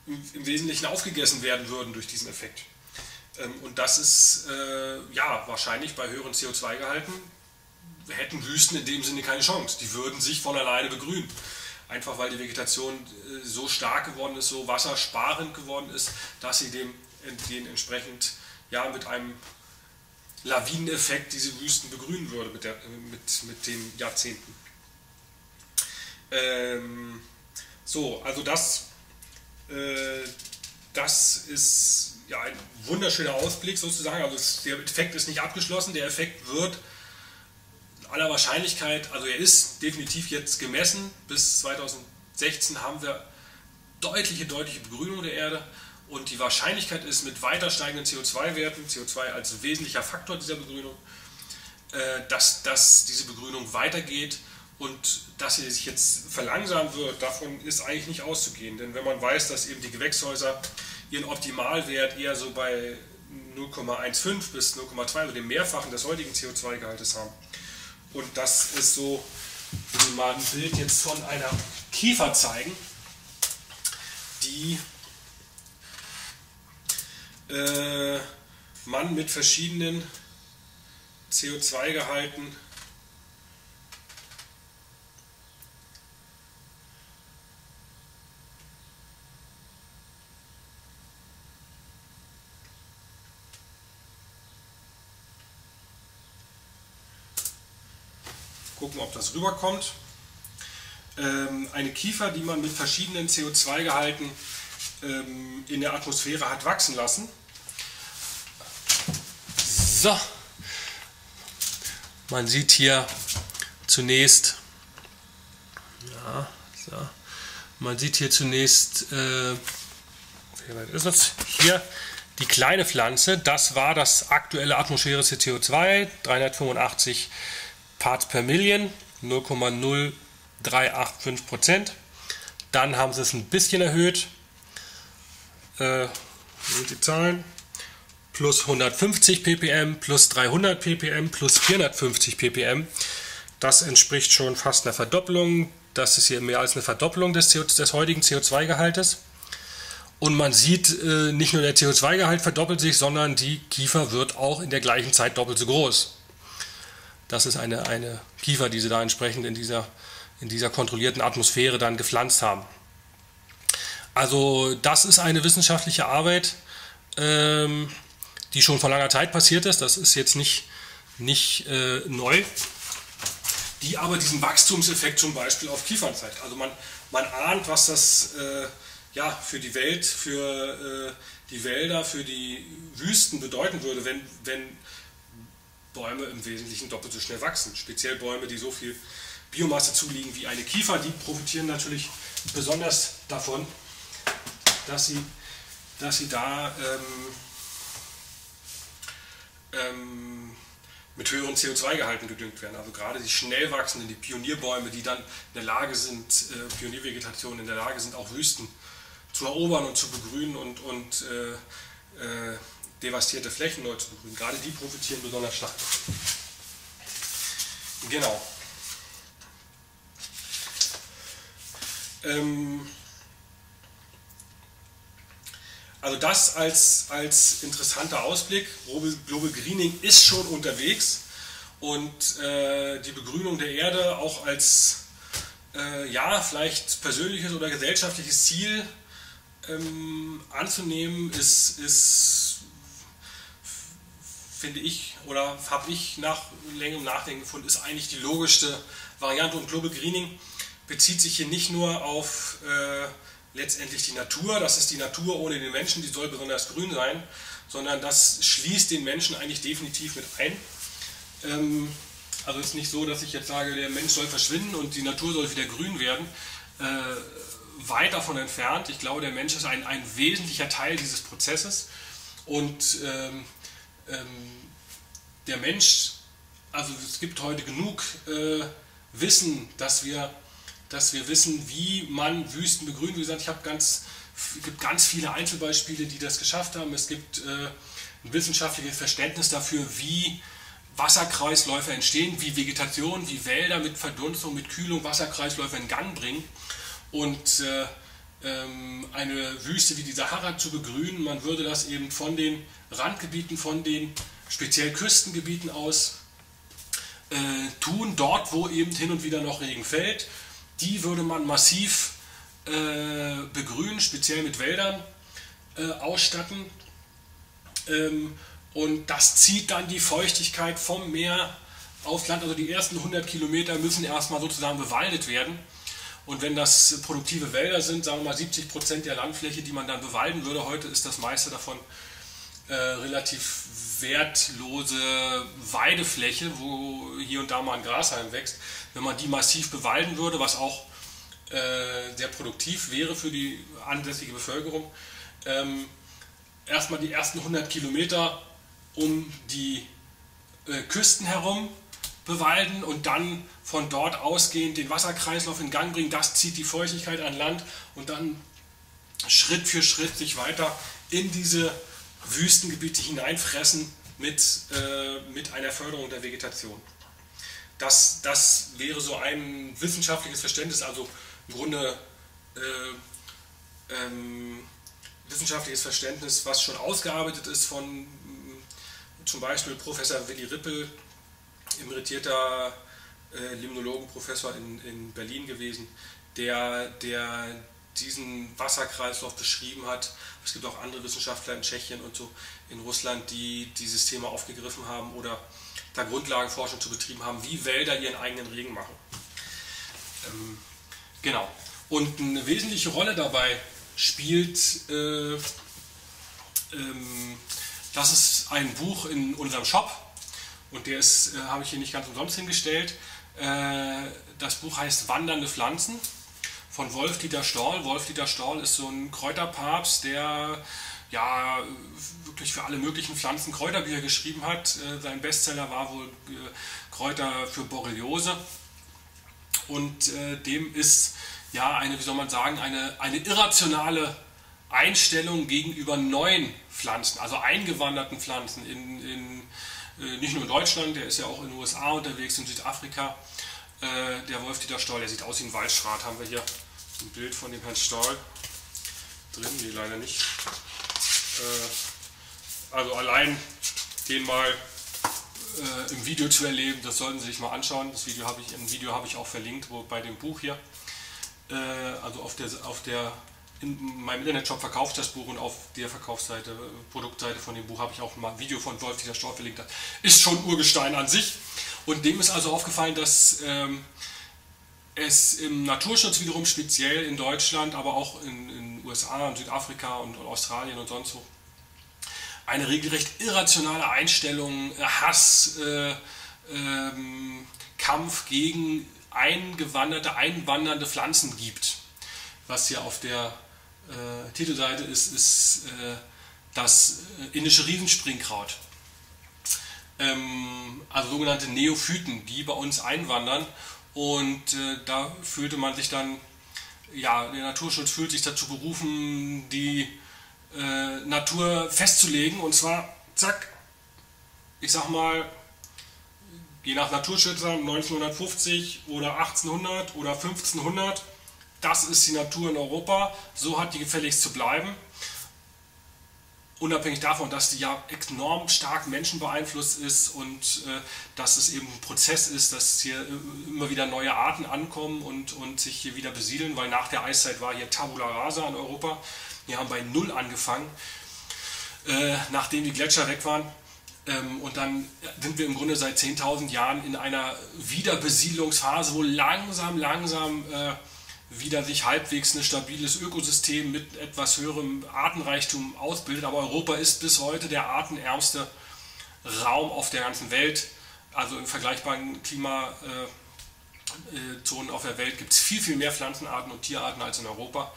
im, im Wesentlichen aufgegessen werden würden durch diesen Effekt. Und das ist äh, ja wahrscheinlich bei höheren C O zwei Gehalten, hätten Wüsten in dem Sinne keine Chance. Die würden sich von alleine begrünen. Einfach weil die Vegetation äh, so stark geworden ist, so wassersparend geworden ist, dass sie dem, den entsprechend ja, mit einem Lawineneffekt diese Wüsten begrünen würde mit, der, mit, mit den Jahrzehnten. Ähm, so, also das, äh, das ist... Ja, ein wunderschöner Ausblick sozusagen, also der Effekt ist nicht abgeschlossen, der Effekt wird aller Wahrscheinlichkeit, also er ist definitiv jetzt gemessen, bis zweitausendsechzehn haben wir deutliche, deutliche Begrünung der Erde, und die Wahrscheinlichkeit ist mit weiter steigenden C O zwei Werten, C O zwei als wesentlicher Faktor dieser Begrünung, dass, dass diese Begrünung weitergeht und dass sie sich jetzt verlangsamen wird, davon ist eigentlich nicht auszugehen, denn wenn man weiß, dass eben die Gewächshäuser ihren Optimalwert eher so bei null Komma fünfzehn bis null Komma zwei, also dem Mehrfachen des heutigen C O zwei Gehaltes haben. Und das ist so, wenn wir mal ein Bild jetzt von einer Kiefer zeigen, die äh, man mit verschiedenen C O zwei Gehalten gucken, ob das rüberkommt. Ähm, eine Kiefer, die man mit verschiedenen C O zwei Gehalten ähm, in der Atmosphäre hat wachsen lassen. So, man sieht hier zunächst, ja, so. man sieht hier zunächst, äh, wie weit ist das? Hier die kleine Pflanze, das war das aktuelle atmosphärische C O zwei, dreihundertfünfundachtzig Parts per Million, null Komma null drei acht fünf Prozent. Dann haben sie es ein bisschen erhöht, äh, sind die Zahlen, plus hundertfünfzig ppm, plus dreihundert ppm, plus vierhundertfünfzig ppm. Das entspricht schon fast einer Verdoppelung. Das ist hier mehr als eine Verdoppelung des, des heutigen C O zwei Gehaltes. Und man sieht, äh, nicht nur der C O zwei Gehalt verdoppelt sich, sondern die Kiefer wird auch in der gleichen Zeit doppelt so groß. Das ist eine, eine Kiefer, die sie da entsprechend in dieser, in dieser kontrollierten Atmosphäre dann gepflanzt haben. Also das ist eine wissenschaftliche Arbeit, ähm, die schon vor langer Zeit passiert ist. Das ist jetzt nicht, nicht äh, neu. Die aber diesen Wachstumseffekt zum Beispiel auf Kiefern zeigt. Also man, man ahnt, was das äh, ja, für die Welt, für äh, die Wälder, für die Wüsten bedeuten würde, wenn, wenn Bäume im Wesentlichen doppelt so schnell wachsen. Speziell Bäume, die so viel Biomasse zuliegen wie eine Kiefer, die profitieren natürlich besonders davon, dass sie, dass sie da ähm, ähm, mit höheren C O zwei Gehalten gedüngt werden. Also gerade die schnell wachsenden, die Pionierbäume, die dann in der Lage sind, äh, Pioniervegetation in der Lage sind, auch Wüsten zu erobern und zu begrünen und, und äh, äh, devastierte Flächen neu zu begrünen. Gerade die profitieren besonders stark. Genau. Ähm Also das als, als interessanter Ausblick. Global Greening ist schon unterwegs und äh, die Begrünung der Erde auch als äh, ja, vielleicht persönliches oder gesellschaftliches Ziel ähm, anzunehmen, ist, ist, finde ich, oder habe ich nach längerem Nachdenken gefunden, ist eigentlich die logischste Variante. Und Global Greening bezieht sich hier nicht nur auf äh, letztendlich die Natur, das ist die Natur ohne den Menschen, die soll besonders grün sein, sondern das schließt den Menschen eigentlich definitiv mit ein. Ähm, also es ist nicht so, dass ich jetzt sage, der Mensch soll verschwinden und die Natur soll wieder grün werden. Äh, weit davon entfernt. Ich glaube, der Mensch ist ein, ein wesentlicher Teil dieses Prozesses und ähm, ähm, der Mensch, also es gibt heute genug äh, Wissen, dass wir dass wir wissen, wie man Wüsten begrünt. Wie gesagt, ich habe ganz, es gibt ganz viele Einzelbeispiele, die das geschafft haben. Es gibt äh, ein wissenschaftliches Verständnis dafür, wie Wasserkreisläufe entstehen, wie Vegetation, wie Wälder mit Verdunstung, mit Kühlung Wasserkreisläufe in Gang bringen. Und äh, ähm, eine Wüste wie die Sahara zu begrünen, man würde das eben von den Randgebieten, von den speziell Küstengebieten aus äh, tun, dort, wo eben hin und wieder noch Regen fällt. Die würde man massiv äh, begrünen, speziell mit Wäldern äh, ausstatten. Ähm, und das zieht dann die Feuchtigkeit vom Meer aufs Land. Also die ersten hundert Kilometer müssen erstmal sozusagen bewaldet werden. Und wenn das produktive Wälder sind, sagen wir mal siebzig Prozent der Landfläche, die man dann bewalden würde, heute ist das meiste davon äh, relativ wertlose Weidefläche, wo hier und da mal ein Grashalm wächst. Wenn man die massiv bewalden würde, was auch äh, sehr produktiv wäre für die ansässige Bevölkerung, ähm, erstmal die ersten hundert Kilometer um die äh, Küsten herum bewalden und dann von dort ausgehend den Wasserkreislauf in Gang bringen. Das zieht die Feuchtigkeit an Land und dann Schritt für Schritt sich weiter in diese Wüstengebiete hineinfressen mit, äh, mit einer Förderung der Vegetation. Das, das wäre so ein wissenschaftliches Verständnis, also im Grunde äh, ähm, wissenschaftliches Verständnis, was schon ausgearbeitet ist von zum Beispiel Professor Willy Ripple, emeritierter äh, Limnologenprofessor in, in Berlin gewesen, der, der diesen Wasserkreislauf beschrieben hat. Es gibt auch andere Wissenschaftler in Tschechien und so in Russland, die dieses Thema aufgegriffen haben oder da Grundlagenforschung zu betrieben haben, wie Wälder ihren eigenen Regen machen. Ähm, genau. Und eine wesentliche Rolle dabei spielt, äh, ähm, das ist ein Buch in unserem Shop, und der ist, äh, habe ich hier nicht ganz umsonst hingestellt. Äh, das Buch heißt Wandernde Pflanzen von Wolf-Dieter Storl. Wolf-Dieter Storl ist so ein Kräuterpapst, der ja wirklich für alle möglichen Pflanzen Kräuterbücher geschrieben hat. Äh, sein Bestseller war wohl äh, Kräuter für Borreliose, und äh, dem ist ja eine, wie soll man sagen, eine, eine irrationale Einstellung gegenüber neuen Pflanzen, also eingewanderten Pflanzen, in, in, äh, nicht nur in Deutschland, der ist ja auch in den U S A unterwegs, in Südafrika. Äh, der Wolf-Dieter Storl, der sieht aus wie ein Waldschrat, haben wir hier ein Bild von dem Herrn Storl drin, nee, leider nicht. Äh, also allein den mal äh, im Video zu erleben, das sollten Sie sich mal anschauen. Das Video habe ich, ein Video habe ich auch verlinkt, wo, bei dem Buch hier, äh, also auf der, auf der in meinem Internetshop verkauft das Buch, und auf der Verkaufsseite, Produktseite von dem Buch habe ich auch mal ein Video von Wolf-Dieter Storl verlinkt. Das ist schon Urgestein an sich. Und dem ist also aufgefallen, dass ähm, es im Naturschutz wiederum speziell in Deutschland, aber auch in den U S A und Südafrika und, und Australien und sonst wo eine regelrecht irrationale Einstellung, Hass, äh, ähm, Kampf gegen eingewanderte, einwandernde Pflanzen gibt. Was hier auf der Äh, Titelseite ist, ist äh, das indische Riesenspringkraut. Ähm, also sogenannte Neophyten, die bei uns einwandern, und äh, da fühlte man sich dann, ja, der Naturschutz fühlt sich dazu berufen, die äh, Natur festzulegen, und zwar, zack, ich sag mal, je nach Naturschützern neunzehnhundertfünfzig oder achtzehnhundert oder fünfzehnhundert, das ist die Natur in Europa, so hat die gefälligst zu bleiben. Unabhängig davon, dass die ja enorm stark Menschen beeinflusst ist, und äh, dass es eben ein Prozess ist, dass hier immer wieder neue Arten ankommen und, und sich hier wieder besiedeln, weil nach der Eiszeit war hier Tabula Rasa in Europa. Wir haben bei Null angefangen, äh, nachdem die Gletscher weg waren. Ähm, und dann sind wir im Grunde seit zehntausend Jahren in einer Wiederbesiedlungsphase, wo langsam, langsam äh, wieder sich halbwegs ein stabiles Ökosystem mit etwas höherem Artenreichtum ausbildet. Aber Europa ist bis heute der artenärmste Raum auf der ganzen Welt. Also in vergleichbaren Klimazonen auf der Welt gibt es viel, viel mehr Pflanzenarten und Tierarten als in Europa.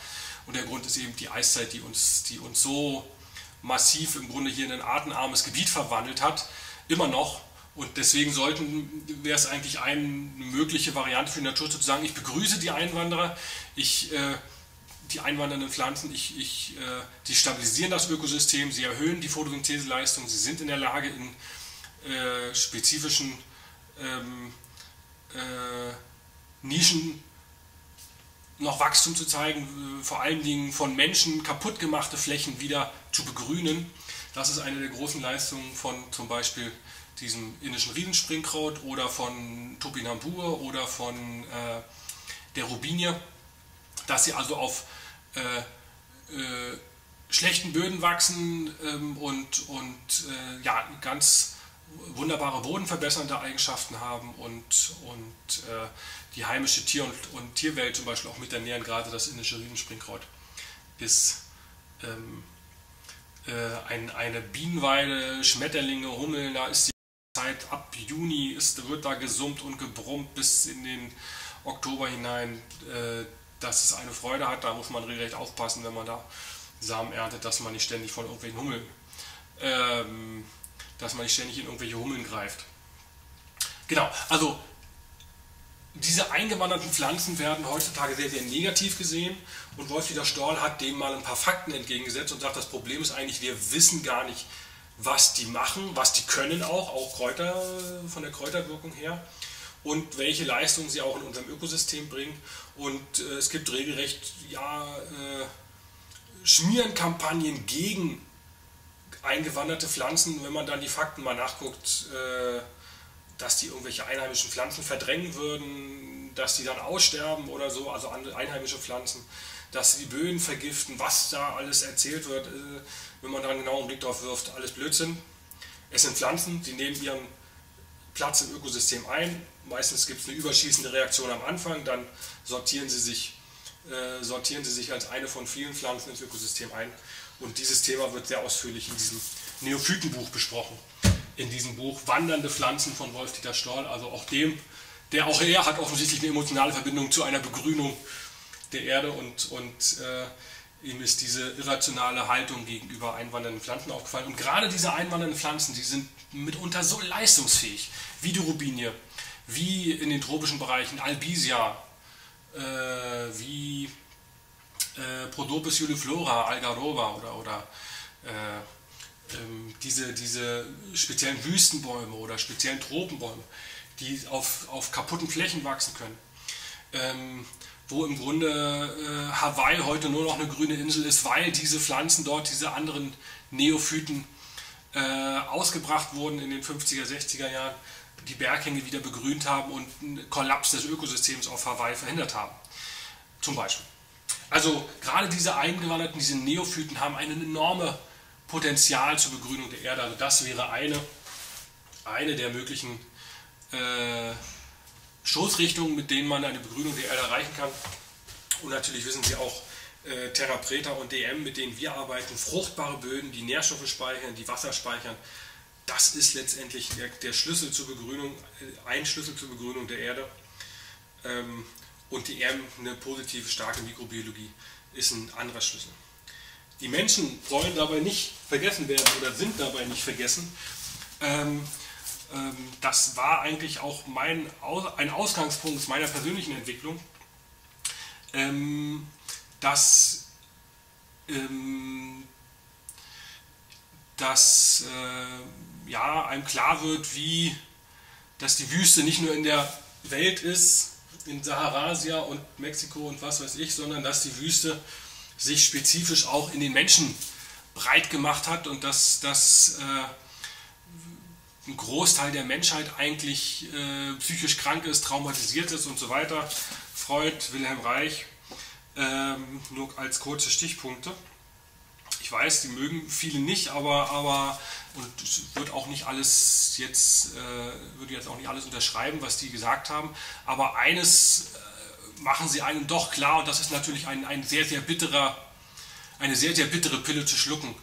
Und der Grund ist eben die Eiszeit, die uns, die uns so massiv im Grunde hier in ein artenarmes Gebiet verwandelt hat, immer noch. Und deswegen sollten, wäre es eigentlich eine mögliche Variante für den Naturschutz zu sagen, ich begrüße die Einwanderer, ich, äh, die einwandernden Pflanzen, ich, ich, äh, die stabilisieren das Ökosystem, sie erhöhen die Photosyntheseleistung, sie sind in der Lage, in äh, spezifischen ähm, äh, Nischen noch Wachstum zu zeigen, äh, vor allen Dingen von Menschen kaputt gemachte Flächen wieder zu begrünen. Das ist eine der großen Leistungen von zum Beispiel diesem indischen Riesenspringkraut oder von Topinambur oder von äh, der Robinie, dass sie also auf äh, äh, schlechten Böden wachsen ähm, und, und äh, ja, ganz wunderbare bodenverbessernde Eigenschaften haben und, und äh, die heimische Tier- und, und Tierwelt zum Beispiel auch mit ernähren. Gerade das indische Riesenspringkraut ist ähm, äh, ein, eine Bienenweide, Schmetterlinge, Hummeln, da ist die Zeit ab Juni ist, wird da gesummt und gebrummt bis in den Oktober hinein, äh, dass es eine Freude hat. Da muss man regelrecht aufpassen, wenn man da Samen erntet, dass man nicht ständig von irgendwelchen Hummeln, ähm, dass man nicht ständig in irgendwelche Hummeln greift. Genau, also diese eingewanderten Pflanzen werden heutzutage sehr, sehr negativ gesehen, und Wolf-Dieter Storl hat dem mal ein paar Fakten entgegengesetzt und sagt, das Problem ist eigentlich, wir wissen gar nicht, was die machen, was die können, auch, auch Kräuter, von der Kräuterwirkung her, und welche Leistungen sie auch in unserem Ökosystem bringen. Und äh, es gibt regelrecht ja, äh, Schmierenkampagnen gegen eingewanderte Pflanzen, wenn man dann die Fakten mal nachguckt, äh, dass die irgendwelche einheimischen Pflanzen verdrängen würden, dass die dann aussterben oder so, also einheimische Pflanzen, dass die Böden vergiften, was da alles erzählt wird, wenn man da einen genauen Blick drauf wirft, alles Blödsinn. Es sind Pflanzen, die nehmen ihren Platz im Ökosystem ein. Meistens gibt es eine überschießende Reaktion am Anfang, dann sortieren sie sich, äh, sortieren sie sich als eine von vielen Pflanzen ins Ökosystem ein. Und dieses Thema wird sehr ausführlich in diesem Neophytenbuch besprochen. In diesem Buch Wandernde Pflanzen von Wolf-Dieter Storl, also auch dem, der auch er hat offensichtlich eine emotionale Verbindung zu einer Begrünung der Erde und, und äh, ihm ist diese irrationale Haltung gegenüber einwandernden Pflanzen aufgefallen. Und gerade diese einwandernden Pflanzen, die sind mitunter so leistungsfähig, wie die Robinie, wie in den tropischen Bereichen Albisia, äh, wie äh, Prosopis Juliflora, Algaroba oder, oder äh, ähm, diese, diese speziellen Wüstenbäume oder speziellen Tropenbäume, die auf, auf kaputten Flächen wachsen können. Ähm, wo im Grunde äh, Hawaii heute nur noch eine grüne Insel ist, weil diese Pflanzen dort, diese anderen Neophyten äh, ausgebracht wurden in den fünfziger, sechziger Jahren, die Berghänge wieder begrünt haben und einen Kollaps des Ökosystems auf Hawaii verhindert haben, zum Beispiel. Also gerade diese Eingewanderten, diese Neophyten haben ein enormes Potenzial zur Begrünung der Erde. Also das wäre eine, eine der möglichen äh, Stoßrichtungen, mit denen man eine Begrünung der Erde erreichen kann. Und natürlich wissen Sie auch äh, Terra Preta und E M, mit denen wir arbeiten, fruchtbare Böden, die Nährstoffe speichern, die Wasser speichern. Das ist letztendlich der, der Schlüssel zur Begrünung, ein Schlüssel zur Begrünung der Erde. Ähm, und die E M, eine positive, starke Mikrobiologie, ist ein anderer Schlüssel. Die Menschen sollen dabei nicht vergessen werden oder sind dabei nicht vergessen. Ähm, Das war eigentlich auch mein, ein Ausgangspunkt meiner persönlichen Entwicklung, dass, dass ja, einem klar wird, wie, dass die Wüste nicht nur in der Welt ist, in Sahara und Mexiko und was weiß ich, sondern dass die Wüste sich spezifisch auch in den Menschen breit gemacht hat und dass das ein Großteil der Menschheit eigentlich äh, psychisch krank ist, traumatisiert ist und so weiter. Freud, Wilhelm Reich, ähm, nur als kurze Stichpunkte. Ich weiß, die mögen viele nicht, aber, aber und es wird auch nicht alles jetzt, äh, würde jetzt auch nicht alles unterschreiben, was die gesagt haben. Aber eines äh, machen sie einem doch klar, und das ist natürlich ein, ein sehr, sehr bitterer, eine sehr, sehr bittere Pille zu schlucken.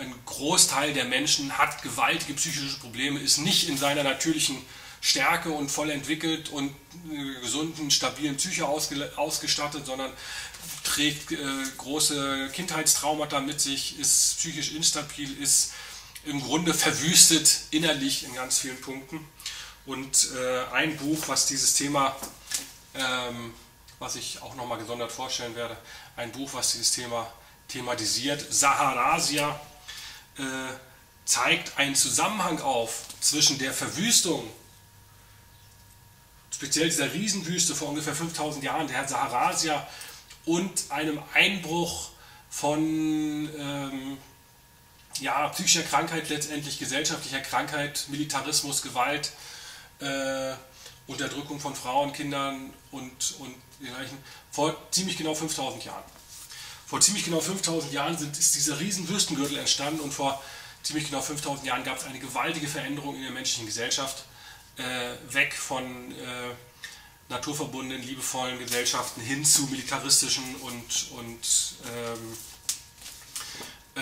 Ein Großteil der Menschen hat gewaltige psychische Probleme, ist nicht in seiner natürlichen Stärke und voll entwickelt und gesunden, stabilen Psyche ausgestattet, sondern trägt äh, große Kindheitstraumata mit sich, ist psychisch instabil, ist im Grunde verwüstet innerlich in ganz vielen Punkten. Und äh, ein Buch, was dieses Thema, ähm, was ich auch nochmal gesondert vorstellen werde, ein Buch, was dieses Thema thematisiert, Saharasia, äh, zeigt einen Zusammenhang auf zwischen der Verwüstung, speziell dieser Riesenwüste vor ungefähr fünftausend Jahren, der Saharasia, und einem Einbruch von ähm, ja, psychischer Krankheit, letztendlich gesellschaftlicher Krankheit, Militarismus, Gewalt, äh, Unterdrückung von Frauen, Kindern und, und dergleichen, vor ziemlich genau fünftausend Jahren. Vor ziemlich genau fünftausend Jahren sind, ist dieser riesen Wüstengürtel entstanden, und vor ziemlich genau fünftausend Jahren gab es eine gewaltige Veränderung in der menschlichen Gesellschaft, äh, weg von äh, naturverbundenen, liebevollen Gesellschaften hin zu militaristischen und, und ähm,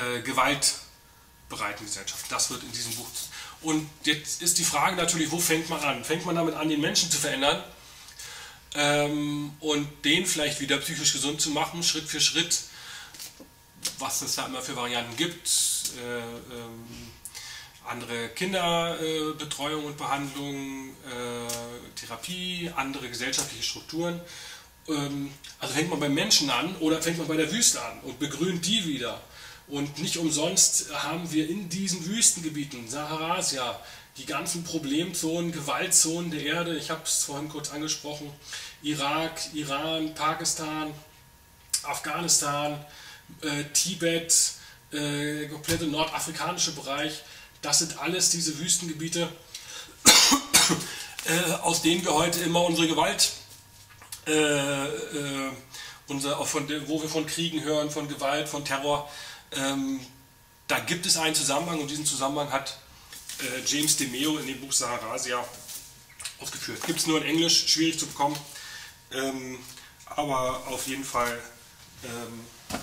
äh, gewaltbereiten Gesellschaften. Das wird in diesem Buch. Und jetzt ist die Frage natürlich, wo fängt man an? Fängt man damit an, den Menschen zu verändern ähm, und den vielleicht wieder psychisch gesund zu machen, Schritt für Schritt? Was es da immer für Varianten gibt, äh, ähm, andere Kinderbetreuung äh, und Behandlung, äh, Therapie, andere gesellschaftliche Strukturen. Ähm, also fängt man beim Menschen an oder fängt man bei der Wüste an und begrünt die wieder. Und nicht umsonst haben wir in diesen Wüstengebieten, Saharasia, die ganzen Problemzonen, Gewaltzonen der Erde, ich habe es vorhin kurz angesprochen, Irak, Iran, Pakistan, Afghanistan, Äh, Tibet, äh, komplette nordafrikanische Bereich, das sind alles diese Wüstengebiete, äh, aus denen wir heute immer unsere Gewalt, äh, äh, unser, von, wo wir von Kriegen hören, von Gewalt, von Terror, ähm, da gibt es einen Zusammenhang, und diesen Zusammenhang hat äh, James DeMeo in dem Buch Sahara sehr ausgeführt. Gibt es nur in Englisch, schwierig zu bekommen, ähm, aber auf jeden Fall, ähm,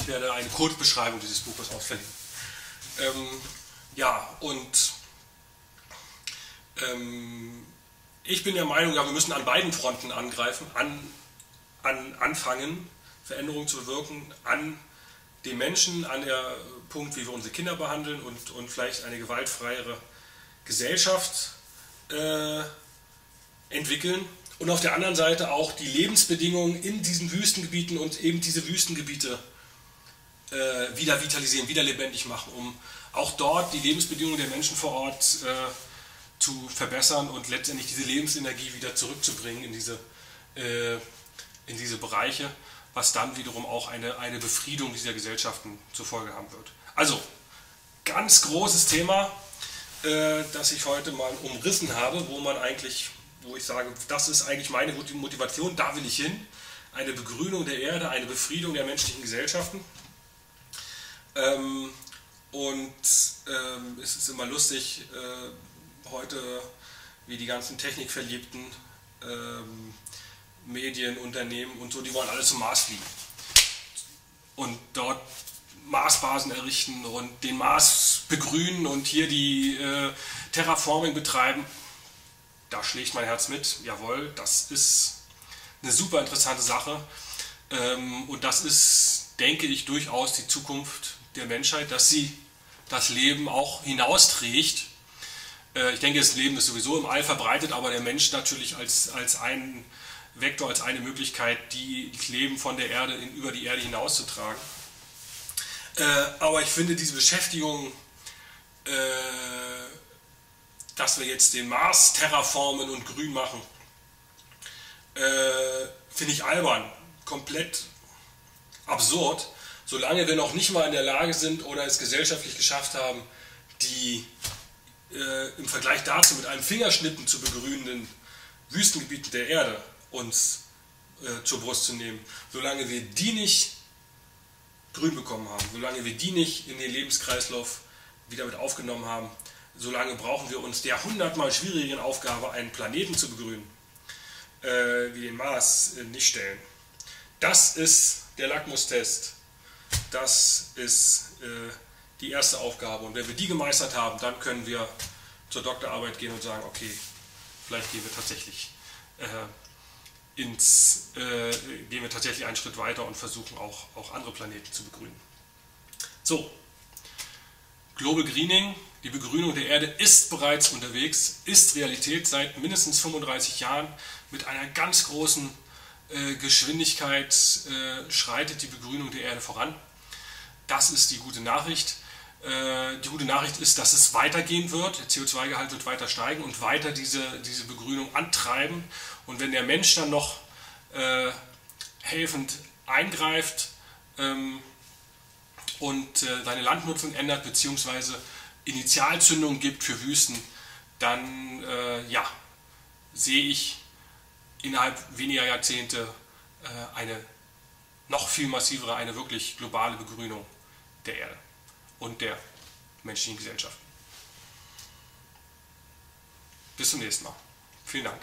ich werde eine Kurzbeschreibung dieses Buches ausfinden. Ähm, ja, und ähm, ich bin der Meinung, ja, wir müssen an beiden Fronten angreifen, an, an anfangen, Veränderungen zu bewirken, an den Menschen, an der Punkt, wie wir unsere Kinder behandeln und, und vielleicht eine gewaltfreiere Gesellschaft äh, entwickeln. Und auf der anderen Seite auch die Lebensbedingungen in diesen Wüstengebieten und eben diese Wüstengebiete äh, wieder vitalisieren, wieder lebendig machen, um auch dort die Lebensbedingungen der Menschen vor Ort äh, zu verbessern und letztendlich diese Lebensenergie wieder zurückzubringen in diese, äh, in diese Bereiche, was dann wiederum auch eine, eine Befriedung dieser Gesellschaften zur Folge haben wird. Also, ganz großes Thema, äh, das ich heute mal umrissen habe, wo man eigentlich, wo ich sage, das ist eigentlich meine Motivation, da will ich hin. Eine Begrünung der Erde, eine Befriedung der menschlichen Gesellschaften. Ähm, und ähm, es ist immer lustig, äh, heute, wie die ganzen Technikverliebten, ähm, Medien, Unternehmen und so, die wollen alle zum Mars fliegen und dort Marsbasen errichten und den Mars begrünen und hier die äh, Terraforming betreiben. Da schlägt mein Herz mit, jawohl, das ist eine super interessante Sache, ähm, und das ist, denke ich, durchaus die Zukunft der Menschheit, dass sie das Leben auch hinausträgt. Äh, ich denke, das Leben ist sowieso im All verbreitet, aber der Mensch natürlich als, als ein Vektor, als eine Möglichkeit, die das Leben von der Erde in, über die Erde hinauszutragen. Äh, aber ich finde diese Beschäftigung, äh, dass wir jetzt den Mars terraformen und grün machen, äh, finde ich albern, komplett absurd, solange wir noch nicht mal in der Lage sind oder es gesellschaftlich geschafft haben, die äh, im Vergleich dazu mit einem Fingerschnippen zu begrünenden Wüstengebieten der Erde uns äh, zur Brust zu nehmen. Solange wir die nicht grün bekommen haben, solange wir die nicht in den Lebenskreislauf wieder mit aufgenommen haben, solange brauchen wir uns der hundertmal schwierigeren Aufgabe, einen Planeten zu begrünen, äh, wie den Mars, äh, nicht stellen. Das ist der Lackmustest. Das ist äh, die erste Aufgabe. Und wenn wir die gemeistert haben, dann können wir zur Doktorarbeit gehen und sagen, okay, vielleicht gehen wir tatsächlich äh, Ins, äh, gehen wir tatsächlich einen Schritt weiter und versuchen auch, auch andere Planeten zu begrünen. So, Global Greening, die Begrünung der Erde ist bereits unterwegs, ist Realität seit mindestens fünfunddreißig Jahren. Mit einer ganz großen äh, Geschwindigkeit äh, schreitet die Begrünung der Erde voran. Das ist die gute Nachricht. Äh, die gute Nachricht ist, dass es weitergehen wird, der C O zwei Gehalt wird weiter steigen und weiter diese, diese Begrünung antreiben. Und wenn der Mensch dann noch äh, helfend eingreift ähm, und äh, seine Landnutzung ändert bzw. Initialzündung gibt für Wüsten, dann äh, ja, sehe ich innerhalb weniger Jahrzehnte äh, eine noch viel massivere, eine wirklich globale Begrünung der Erde und der menschlichen Gesellschaft. Bis zum nächsten Mal. Vielen Dank.